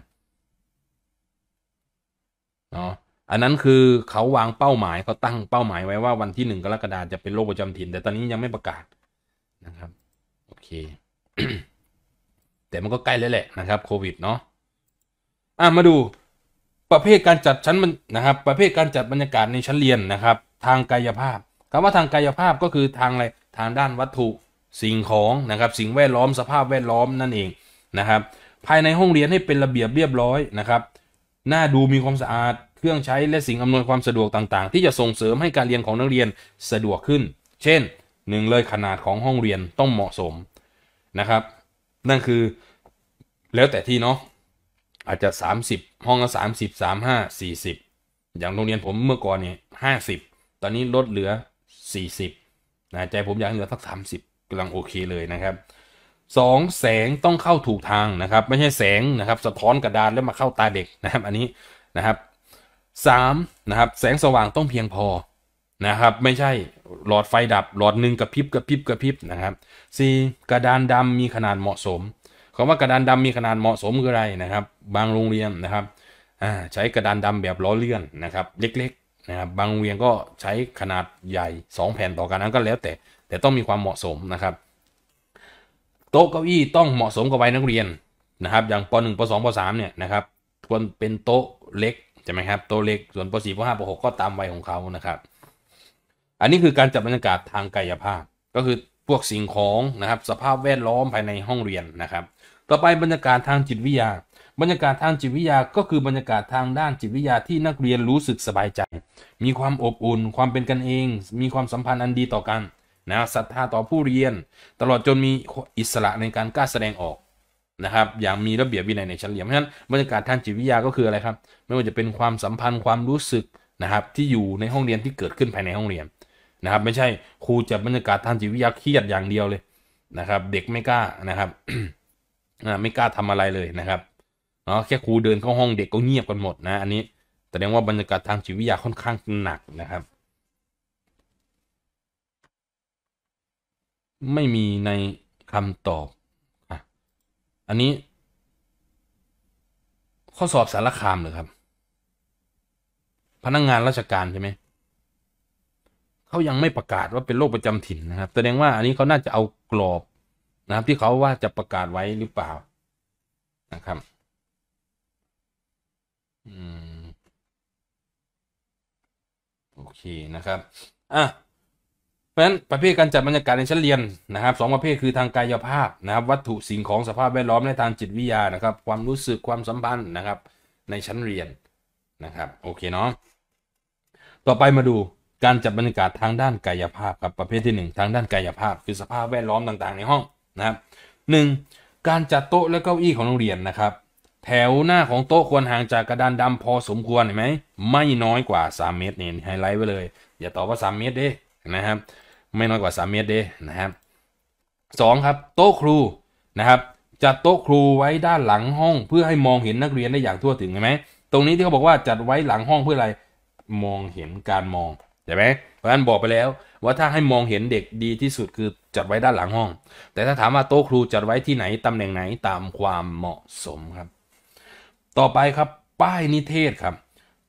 อันนั้นคือเขาวางเป้าหมายเขาตั้งเป้าหมายไว้ว่าวันที่หนึ่งกรกฎาคมจะเป็นโรคประจำถิ่นแต่ตอนนี้ยังไม่ประกาศนะครับโอเค แต่มันก็ใกล้แล้วแหละนะครับโควิดเนาะอ่ะมาดูประเภทการจัดชั้นมันนะครับประเภทการจัดบรรยากาศในชั้นเรียนนะครับทางกายภาพคำว่าทางกายภาพก็คือทางอะไรทางด้านวัตถุสิ่งของนะครับสิ่งแวดล้อมสภาพแวดล้อมนั่นเองนะครับภายในห้องเรียนให้เป็นระเบียบเรียบร้อยนะครับหน้าดูมีความสะอาดเครื่องใช้และสิ่งอำนวยความสะดวกต่างๆที่จะส่งเสริมให้การเรียนของนักเรียนสะดวกขึ้นเช่นหนึ่งเลยขนาดของห้องเรียนต้องเหมาะสมนะครับนั่นคือแล้วแต่ที่เนาะอาจจะสามสิบห้องละสามสิบ สามสิบห้า สี่สิบอย่างโรงเรียนผมเมื่อก่อนเนี่ยห้าสิบตอนนี้ลดเหลือสี่สิบนะใจผมอยากเหลือสักสามสิบกำลังโอเคเลยนะครับสองแสงต้องเข้าถูกทางนะครับไม่ใช่แสงนะครับสะท้อนกระดานแล้วมาเข้าตาเด็กนะครับอันนี้นะครับสามนะครับแสงสว่างต้องเพียงพอนะครับไม่ใช่หลอดไฟดับหลอดหนึ่งกระพริบกระพริบกระพริบนะครับสี่กระดานดำมีขนาดเหมาะสมคำว่ากระดานดำมีขนาดเหมาะสมคืออะไรนะครับบางโรงเรียนนะครับใช้กระดานดำแบบล้อเลื่อนนะครับเล็กๆนะครับบางโรงเรียนก็ใช้ขนาดใหญ่สองแผ่นต่อกันนั้นก็แล้วแต่แต่ต้องมีความเหมาะสมนะครับโต๊ะเก้าอี้ต้องเหมาะสมกับวัยนักเรียนนะครับอย่างป.หนึ่ง ป.สอง ป.สาม เนี่ยนะครับควรเป็นโต๊ะเล็กใช่ไหมครับโต๊ะเล็กส่วนป.สี่ ป.ห้า ป.หก ก็ตามวัยของเขานะครับอันนี้คือการจัดบรรยากาศทางกายภาพก็คือพวกสิ่งของนะครับสภาพแวดล้อมภายในห้องเรียนนะครับต่อไปบรรยากาศทางจิตวิทยาบรรยากาศทางจิตวิทยาก็คือบรรยากาศทางด้านจิตวิทยาที่นักเรียนรู้สึกสบายใจมีความอบอุ่นความเป็นกันเองมีความสัมพันธ์อันดีต่อกันนะศรัทธาต่อผู้เรียนตลอดจนมีอิสระในการกล้าแสดงออกนะครับอย่างมีระเบียบวินัยในชั้นเรียนเพราะฉะนั้นบรรยากาศทางจิตวิทยาก็คืออะไรครับไม่ว่าจะเป็นความสัมพันธ์ความรู้สึกนะครับที่อยู่ในห้องเรียนที่เกิดขึ้นภายในห้องเรียนนะครับไม่ใช่ครูจัดบรรยากาศทางจิตวิทยาเครียดอย่างเดียวเลยนะครับเด็กไม่กล้านะครับ ไม่กล้าทำอะไรเลยนะครับเนาะแค่ครูเดินเข้าห้องเด็กก็เงียบกันหมดนะอันนี้แสดงว่าบรรยากาศทางจิตวิทยาค่อนข้างหนักนะครับไม่มีในคำตอบอ่ะอันนี้ข้อสอบสารคามเลยครับพนักงานราชการใช่ไหมเขายังไม่ประกาศว่าเป็นโรคประจำถิ่นนะครับแสดงว่าอันนี้เขาน่าจะเอากรอบนะครับที่เขาว่าจะประกาศไว้หรือเปล่านะครับ อืมโอเคนะครับอ่ะเพราะฉะนั้นประเภทการจัดบรรยากาศในชั้นเรียนนะครับสองประเภทคือทางกายภาพนะครับวัตถุสิ่งของสภาพแวดล้อมและทางจิตวิทยานะครับความรู้สึกความสัมพันธ์นะครับในชั้นเรียนนะครับโอเคเนาะต่อไปมาดูการจัดบรรยากาศทางด้านกายภาพครับประเภทที่หนึ่งทางด้านกายภาพคือสภาพแวดล้อมต่างๆในห้องนะครับหนึ่งการจัดโต๊ะและเก้าอี้ของโรงเรียนนะครับแถวหน้าของโต๊ะควรห่างจากกระดานดำพอสมควรเห็นไหมไม่น้อยกว่าสามเมตรเนี่ยไฮไลท์ไว้เลยอย่าตอบว่าสามเมตรเด้นะครับไม่น้อยกว่าสามเมตรเด้นะครับสองครับโต๊ะครูนะครับจัดโต๊ะครูไว้ด้านหลังห้องเพื่อให้มองเห็นนักเรียนได้อย่างทั่วถึงเห็นไหมตรงนี้ที่เขาบอกว่าจัดไว้หลังห้องเพื่ออะไรมองเห็นการมองใช่ไหมเพราะฉะนั้นบอกไปแล้วว่าถ้าให้มองเห็นเด็กดีที่สุดคือจัดไว้ด้านหลังห้องแต่ถ้าถามว่าโต๊ะครูจัดไว้ที่ไหนตำแหน่งไหนตามความเหมาะสมครับต่อไปครับป้ายนิเทศครับ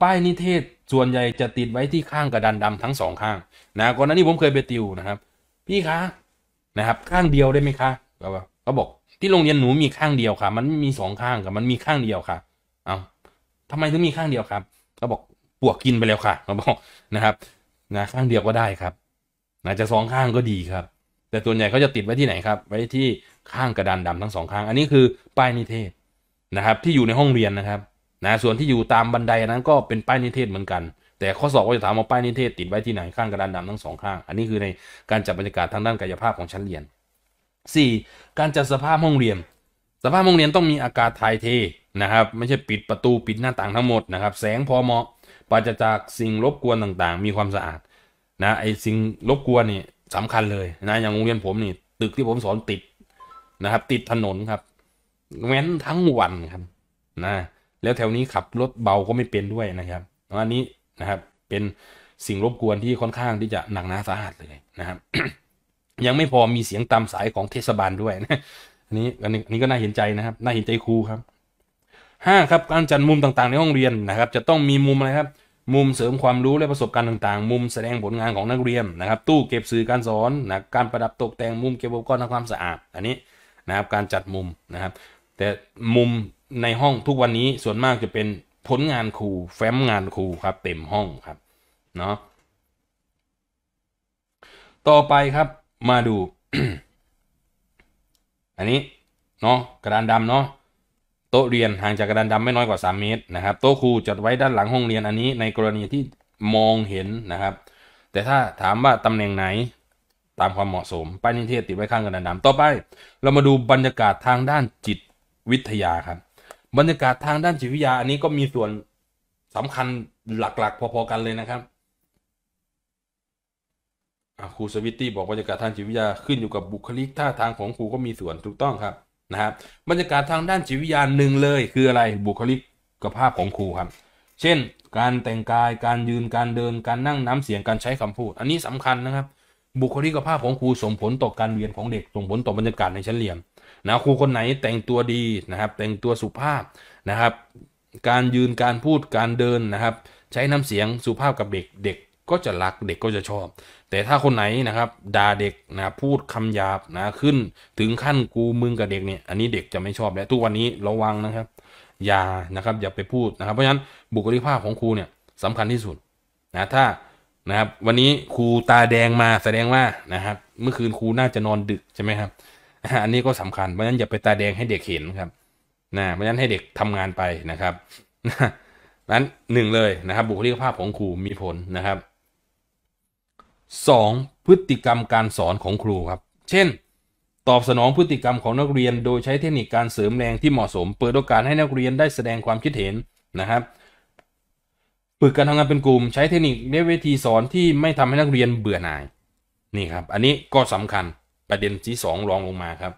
ป้ายนิเทศส่วนใหญ่จะติดไว้ที่ข้างกระดานดำทั้งสองข้างนะก่อนหน้านี้ผมเคยไปติวนะครับพี่คะนะครับข้างเดียวได้ไหมคะเขาบอกที่โรงเรียนหนูมีข้างเดียวค่ะมันมีสองข้างกับมันมีข้างเดียวค่ะเอาทำไมถึงมีข้างเดียวครับเขาบอกปวกกินไปแล้วค่ะเขาบอกนะครับนะข้างเดียวก็ได้ครับนะจะสองข้างก็ดีครับแต่ส่วนใหญ่เขาจะติดไว้ที่ไหนครับไว้ที่ข้างกระดานดำทั้งสองข้างอันนี้คือป้ายนิเทศนะครับที่อยู่ในห้องเรียนนะครับนะส่วนที่อยู่ตามบันไดนั้นก็เป็นป้ายนิเทศเหมือนกันแต่ข้อสอบก็จะถามว่าป้ายนิเทศติดไว้ที่ไหนข้างกระดานดำทั้งสองข้างอันนี้คือในการจัดบรรยากาศทางด้านกายภาพของชั้นเรียนสี่การจัดสภาพห้องเรียนสภาพห้องเรียนต้องมีอากาศถ่ายเทนะครับไม่ใช่ปิดประตูปิดหน้าต่างทั้งหมดนะครับแสงพอเหมาะปราศจากสิ่งรบกวนต่างๆมีความสะอาดนะไอสิ่งรบกวนนี่สำคัญเลยนะอย่างโรงเรียนผมนี่ตึกที่ผมสอนติดนะครับติดถนนครับแว้นทั้งวันครับนะแล้วแถวนี้ขับรถเบาก็ไม่เป็นด้วยนะครับอันนี้นะครับเป็นสิ่งรบกวนที่ค่อนข้างที่จะหนักหนาสาหัสเลยนะครับ ยังไม่พอมีเสียงตามสายของเทศบาลด้วยนะอันนี้อันนี้ก็น่าเห็นใจนะครับน่าเห็นใจครูครับห้าครับการจัดมุมต่างๆในห้องเรียนนะครับจะต้องมีมุมอะไรครับมุมเสริมความรู้และประสบการณ์ต่างๆมุมแสดงผลงานของนักเรียนนะครับตู้เก็บสื่อการสอนนะการประดับตกแต่งมุมเก็บอุปกรณ์ทำความสะอาดอันนี้นะครับการจัดมุมนะครับแต่มุมในห้องทุกวันนี้ส่วนมากจะเป็นผลงานครูแฟ้มงานครูครับเต็มห้องครับเนาะต่อไปครับมาดู อันนี้เนาะกระดานดำเนาะโต๊ะเรียนห่างจากกระดานดำไม่น้อยกว่าสามเมตรนะครับโต๊ะครูจัดไว้ด้านหลังห้องเรียนอันนี้ในกรณีที่มองเห็นนะครับแต่ถ้าถามว่าตำแหน่งไหนตามความเหมาะสมป้ายนิเทศติดไว้ข้างกระดานดำต่อไปเรามาดูบรรยากาศทางด้านจิตวิทยาครับบรรยากาศทางด้านจิตวิทยาอันนี้ก็มีส่วนสำคัญหลักๆพอๆกันเลยนะครับครูสวิตตี้บอกบรรยากาศทางจิตวิทยาขึ้นอยู่กับบุคลิกท่าทางของครูก็มีส่วนถูกต้องครับนะครับบรรยากาศทางด้านจิตวิทยาหนึ่งเลยคืออะไรบุคลิกภาพของครูครับเช่นการแต่งกายการยืนการเดินการนั่งน้ำเสียงการใช้คำพูดอันนี้สำคัญนะครับบุคลิกภาพของครูส่งผลต่อการเรียนของเด็กส่งผลต่อบรรยากาศในชั้นเรียนนะครูคนไหนแต่งตัวดีนะครับแต่งตัวสุภาพนะครับการยืนการพูดการเดินนะครับใช้น้ำเสียงสุภาพกับเด็กเด็กก็จะรักเด็กก็จะชอบแต่ถ้าคนไหนนะครับด่าเด็กนะพูดคำหยาบนะขึ้นถึงขั้นกูมึงกับเด็กเนี่ยอันนี้เด็กจะไม่ชอบและทุกวันนี้ระวังนะครับอย่านะครับอย่าไปพูดนะครับเพราะฉะนั้นบุคลิกภาพของครูเนี่ยสำคัญที่สุดนะถ้านะครับวันนี้ครูตาแดงมาแสดงว่านะครับเมื่อคืนครูน่าจะนอนดึกใช่ไหมครับอันนี้ก็สำคัญเพราะฉะนั้นอย่าไปตาแดงให้เด็กเห็นครับนะเพราะฉะนั้นให้เด็กทำงานไปนะครับนั้นหนึ่งเลยนะครับบุคลิกภาพของครูมีผลนะครับสองพฤติกรรมการสอนของครูครับเช่นตอบสนองพฤติกรรมของนักเรียนโดยใช้เทคนิคการเสริมแรงที่เหมาะสมเปิดโอกาสให้นักเรียนได้แสดงความคิดเห็นนะครับฝึกการทำงานเป็นกลุ่มใช้เทคนิคและวิธีสอนที่ไม่ทำให้นักเรียนเบื่อหน่ายนี่ครับอันนี้ก็สำคัญประเด็นที่สองรองลงมาครับ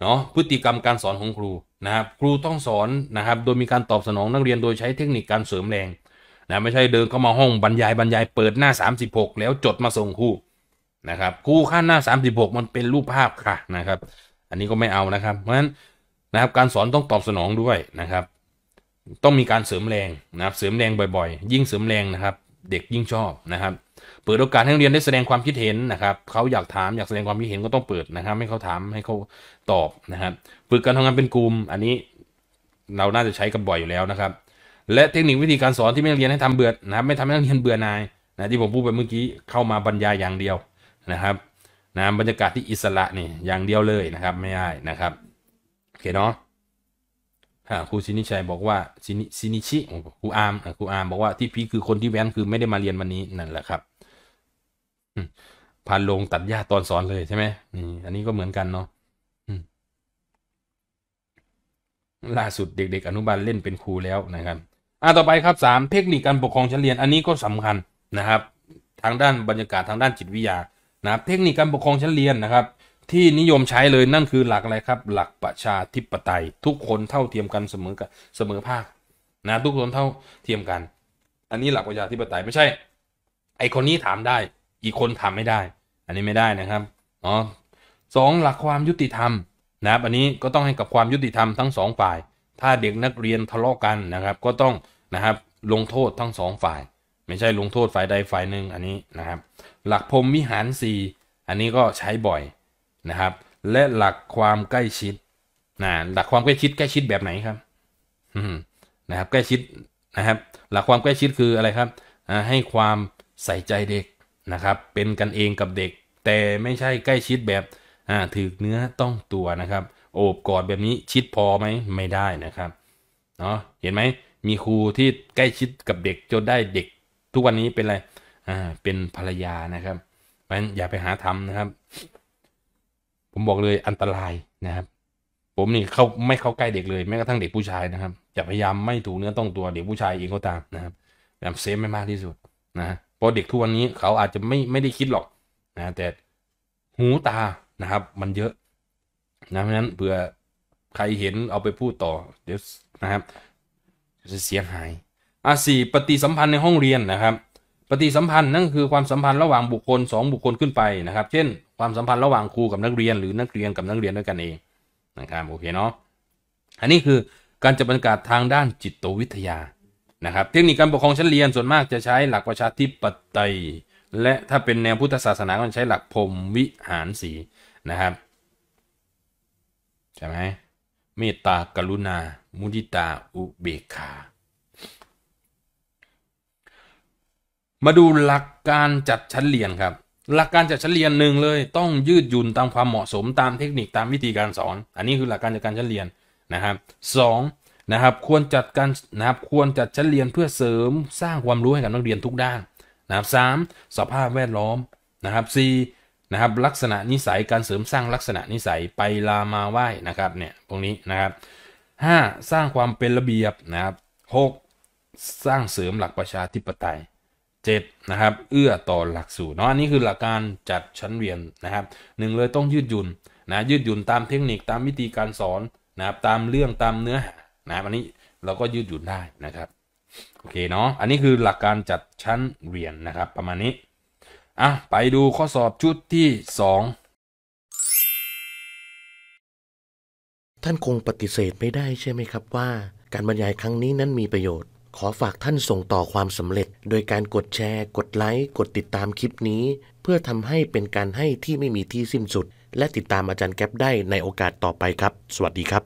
เนาะพฤติกรรมการสอนของครูนะครับครูต้องสอนนะครับโดยมีการตอบสนองนักเรียนโดยใช้เทคนิคการเสริมแรงนะไม่ใช่เดินเข้ามาห้องบรรยายบรรยายเปิดหน้าสามสิบหกแล้วจดมาส่งครูนะครับครูข้างหน้าสามสิบหกมันเป็นรูปภาพค่ะนะครับอันนี้ก็ไม่เอานะครับเพราะฉะนั้นนะครับการสอนต้องตอบสนองด้วยนะครับต้องมีการเสริมแรงนะครับเสริมแรงบ่อยๆยิ่งเสริมแรงนะครับเด็กยิ่งชอบนะครับเปิดโอกาสให้นักเรียนได้แสดงความคิดเห็นนะครับเขาอยากถามอยากแสดงความคิดเห็นก็ต้องเปิดนะครับให้เขาถามให้เขาตอบนะครับฝึกการทำงานเป็นกลุ่มอันนี้ เราน่าจะใช้กันบ่อยอยู่แล้วนะครับและเทคนิควิธีการสอนที่ไม่เรียนให้ทำเบื่อนะครับไม่ทำให้นักเรียนเบื่อนายนะที่ผมพูดไปเมื่อกี้เข้ามาบรรยายอย่างเดียวนะครับนะบรรยากาศที่อิสระนี่อย่างเดียวเลยนะครับไม่ได้นะครับโอเคเนาะครูซินิชัยบอกว่าซินิซินิชิครูอาร์มครูอาร์มบอกว่าที่พีคือคนที่แว้นคือไม่ได้มาเรียนวันนี้นั่นแหละครับพานลงตัดหญ้าตอนสอนเลยใช่ไหมนี่อันนี้ก็เหมือนกันเนาะล่าสุดเด็กๆอนุบาลเล่นเป็นครูแล้วนะครับอ่ะต่อไปครับสามเทคนิคการปกครองชั้นเรียนอันนี้ก็สำคัญนะครับทางด้านบรรยากาศทางด้านจิตวิทยานะครับเทคนิคการปกครองชั้นเรียนนะครับที่นิยมใช้เลยนั่นคือหลักอะไรครับหลักประชาธิปไตยทุกคนเท่าเทียมกันเสมอเสมอภาคนะทุกคนเท่าเทียมกันอันนี้หลักประชาธิปไตยไม่ใช่ไอคนนี้ถามได้อีกคนถามไม่ได้อันนี้ไม่ได้นะครับอ๋อสองหลักความยุติธรรมนะครับอันนี้ก็ต้องให้กับความยุติธรรมทั้งสองฝ่ายถ้าเด็กนักเรียนทะเลาะกันนะครับก็ต้องนะครับลงโทษทั้งสองฝ่ายไม่ใช่ลงโทษฝ่ายใดฝ่ายหนึ่งอันนี้นะครับหลักพรหมวิหารสี่อันนี้ก็ใช้บ่อยนะครับและหลักความใกล้ชิดนะหลักความใกล้ชิดใกล้ชิดแบบไหนครับนะครับใกล้ชิดนะครับหลักความใกล้ชิดคืออะไรครับให้ความใส่ใจเด็กนะครับเป็นกันเองกับเด็กแต่ไม่ใช่ใกล้ชิดแบบถือเนื้อต้องตัวนะครับโอบกอดแบบนี้ชิดพอไหมไม่ได้นะครับเนาะเห็นไหมมีครูที่ใกล้ชิดกับเด็กจนได้เด็กทุกวันนี้เป็นอะไรอ่าเป็นภรรยานะครับเพราะฉะนั้นอย่าไปหาทำนะครับผมบอกเลยอันตรายนะครับผมนี่เขาไม่เข้าใกล้เด็กเลยแม้กระทั่งเด็กผู้ชายนะครับจะพยายามไม่ถูกเนื้อต้องตัวเด็กผู้ชายเองก็ตามนะครับพยายามเซฟไม่มากที่สุดนะเพราะเด็กทุกวันนี้เขาอาจจะไม่ไม่ได้คิดหรอกนะแต่หูตานะครับมันเยอะนะเพราะฉะนั้นเผื่อใครเห็นเอาไปพูดต่อเดี๋ยวนะครับจะเสียหายอ่ะสี่ปฏิสัมพันธ์ในห้องเรียนนะครับปฏิสัมพันธ์นั่นคือความสัมพันธ์ระหว่างบุคคลสองบุคคลขึ้นไปนะครับเช่นความสัมพันธ์ระหว่างครูกับนักเรียนหรือนักเรียนกับนักเรียนด้วยกันเองนะครับโอเคเนาะอันนี้คือการจัดบรรยากาศทางด้านจิตวิทยานะครับเทคนิคการปกครองชั้นเรียนส่วนมากจะใช้หลักประชาธิปไตยและถ้าเป็นแนวพุทธศาสนาก็ใช้หลักพรหมวิหารสีนะครับใช่ไหมเมตตากรุณามุทิตาอุเบกขามาดูหลักการจัดชั้นเรียนครับหลักการจัดชั้นเรียนหนึ่งเลยต้องยืดหยุ่นตามความเหมาะสมตามเทคนิคตามวิธีการสอนอันนี้คือหลักการจัดการชั้นเรียนนะครับสองนะครับควรจัดการนะครับควรจัดชั้นเรียนเพื่อเสริมสร้างความรู้ให้กับนักเรียนทุกด้านนะครับสามสภาพแวดล้อมนะครับสี่นะครับลักษณะนิสัยการเสริมสร้างลักษณะนิสัยไปลามาไหว้นะครับเนี่ยตรงนี้นะครับห้าสร้างความเป็นระเบียบนะครับหกสร้างเสริมหลักประชาธิปไตยเจ็ดนะครับเอื้อต่อหลักสูตรเนาะอันนี้คือหลักการจัดชั้นเรียนนะครับหนึ่งเลยต้องยืดหยุ่นนะยืดหยุ่นตามเทคนิคตามวิธีการสอนนะครับตามเรื่องตามเนื้อหานะอันนี้เราก็ยืดหยุ่นได้นะครับโอเคเนาะอันนี้คือหลักการจัดชั้นเรียนนะครับประมาณนี้อ่ะไปดูข้อสอบชุดที่สองท่านคงปฏิเสธไม่ได้ใช่ไหมครับว่าการบรรยายครั้งนี้นั้นมีประโยชน์ขอฝากท่านส่งต่อความสำเร็จโดยการกดแชร์กดไลค์กดติดตามคลิปนี้เพื่อทำให้เป็นการให้ที่ไม่มีที่สิ้นสุดและติดตามอาจารย์แก๊ปได้ในโอกาสต่อไปครับสวัสดีครับ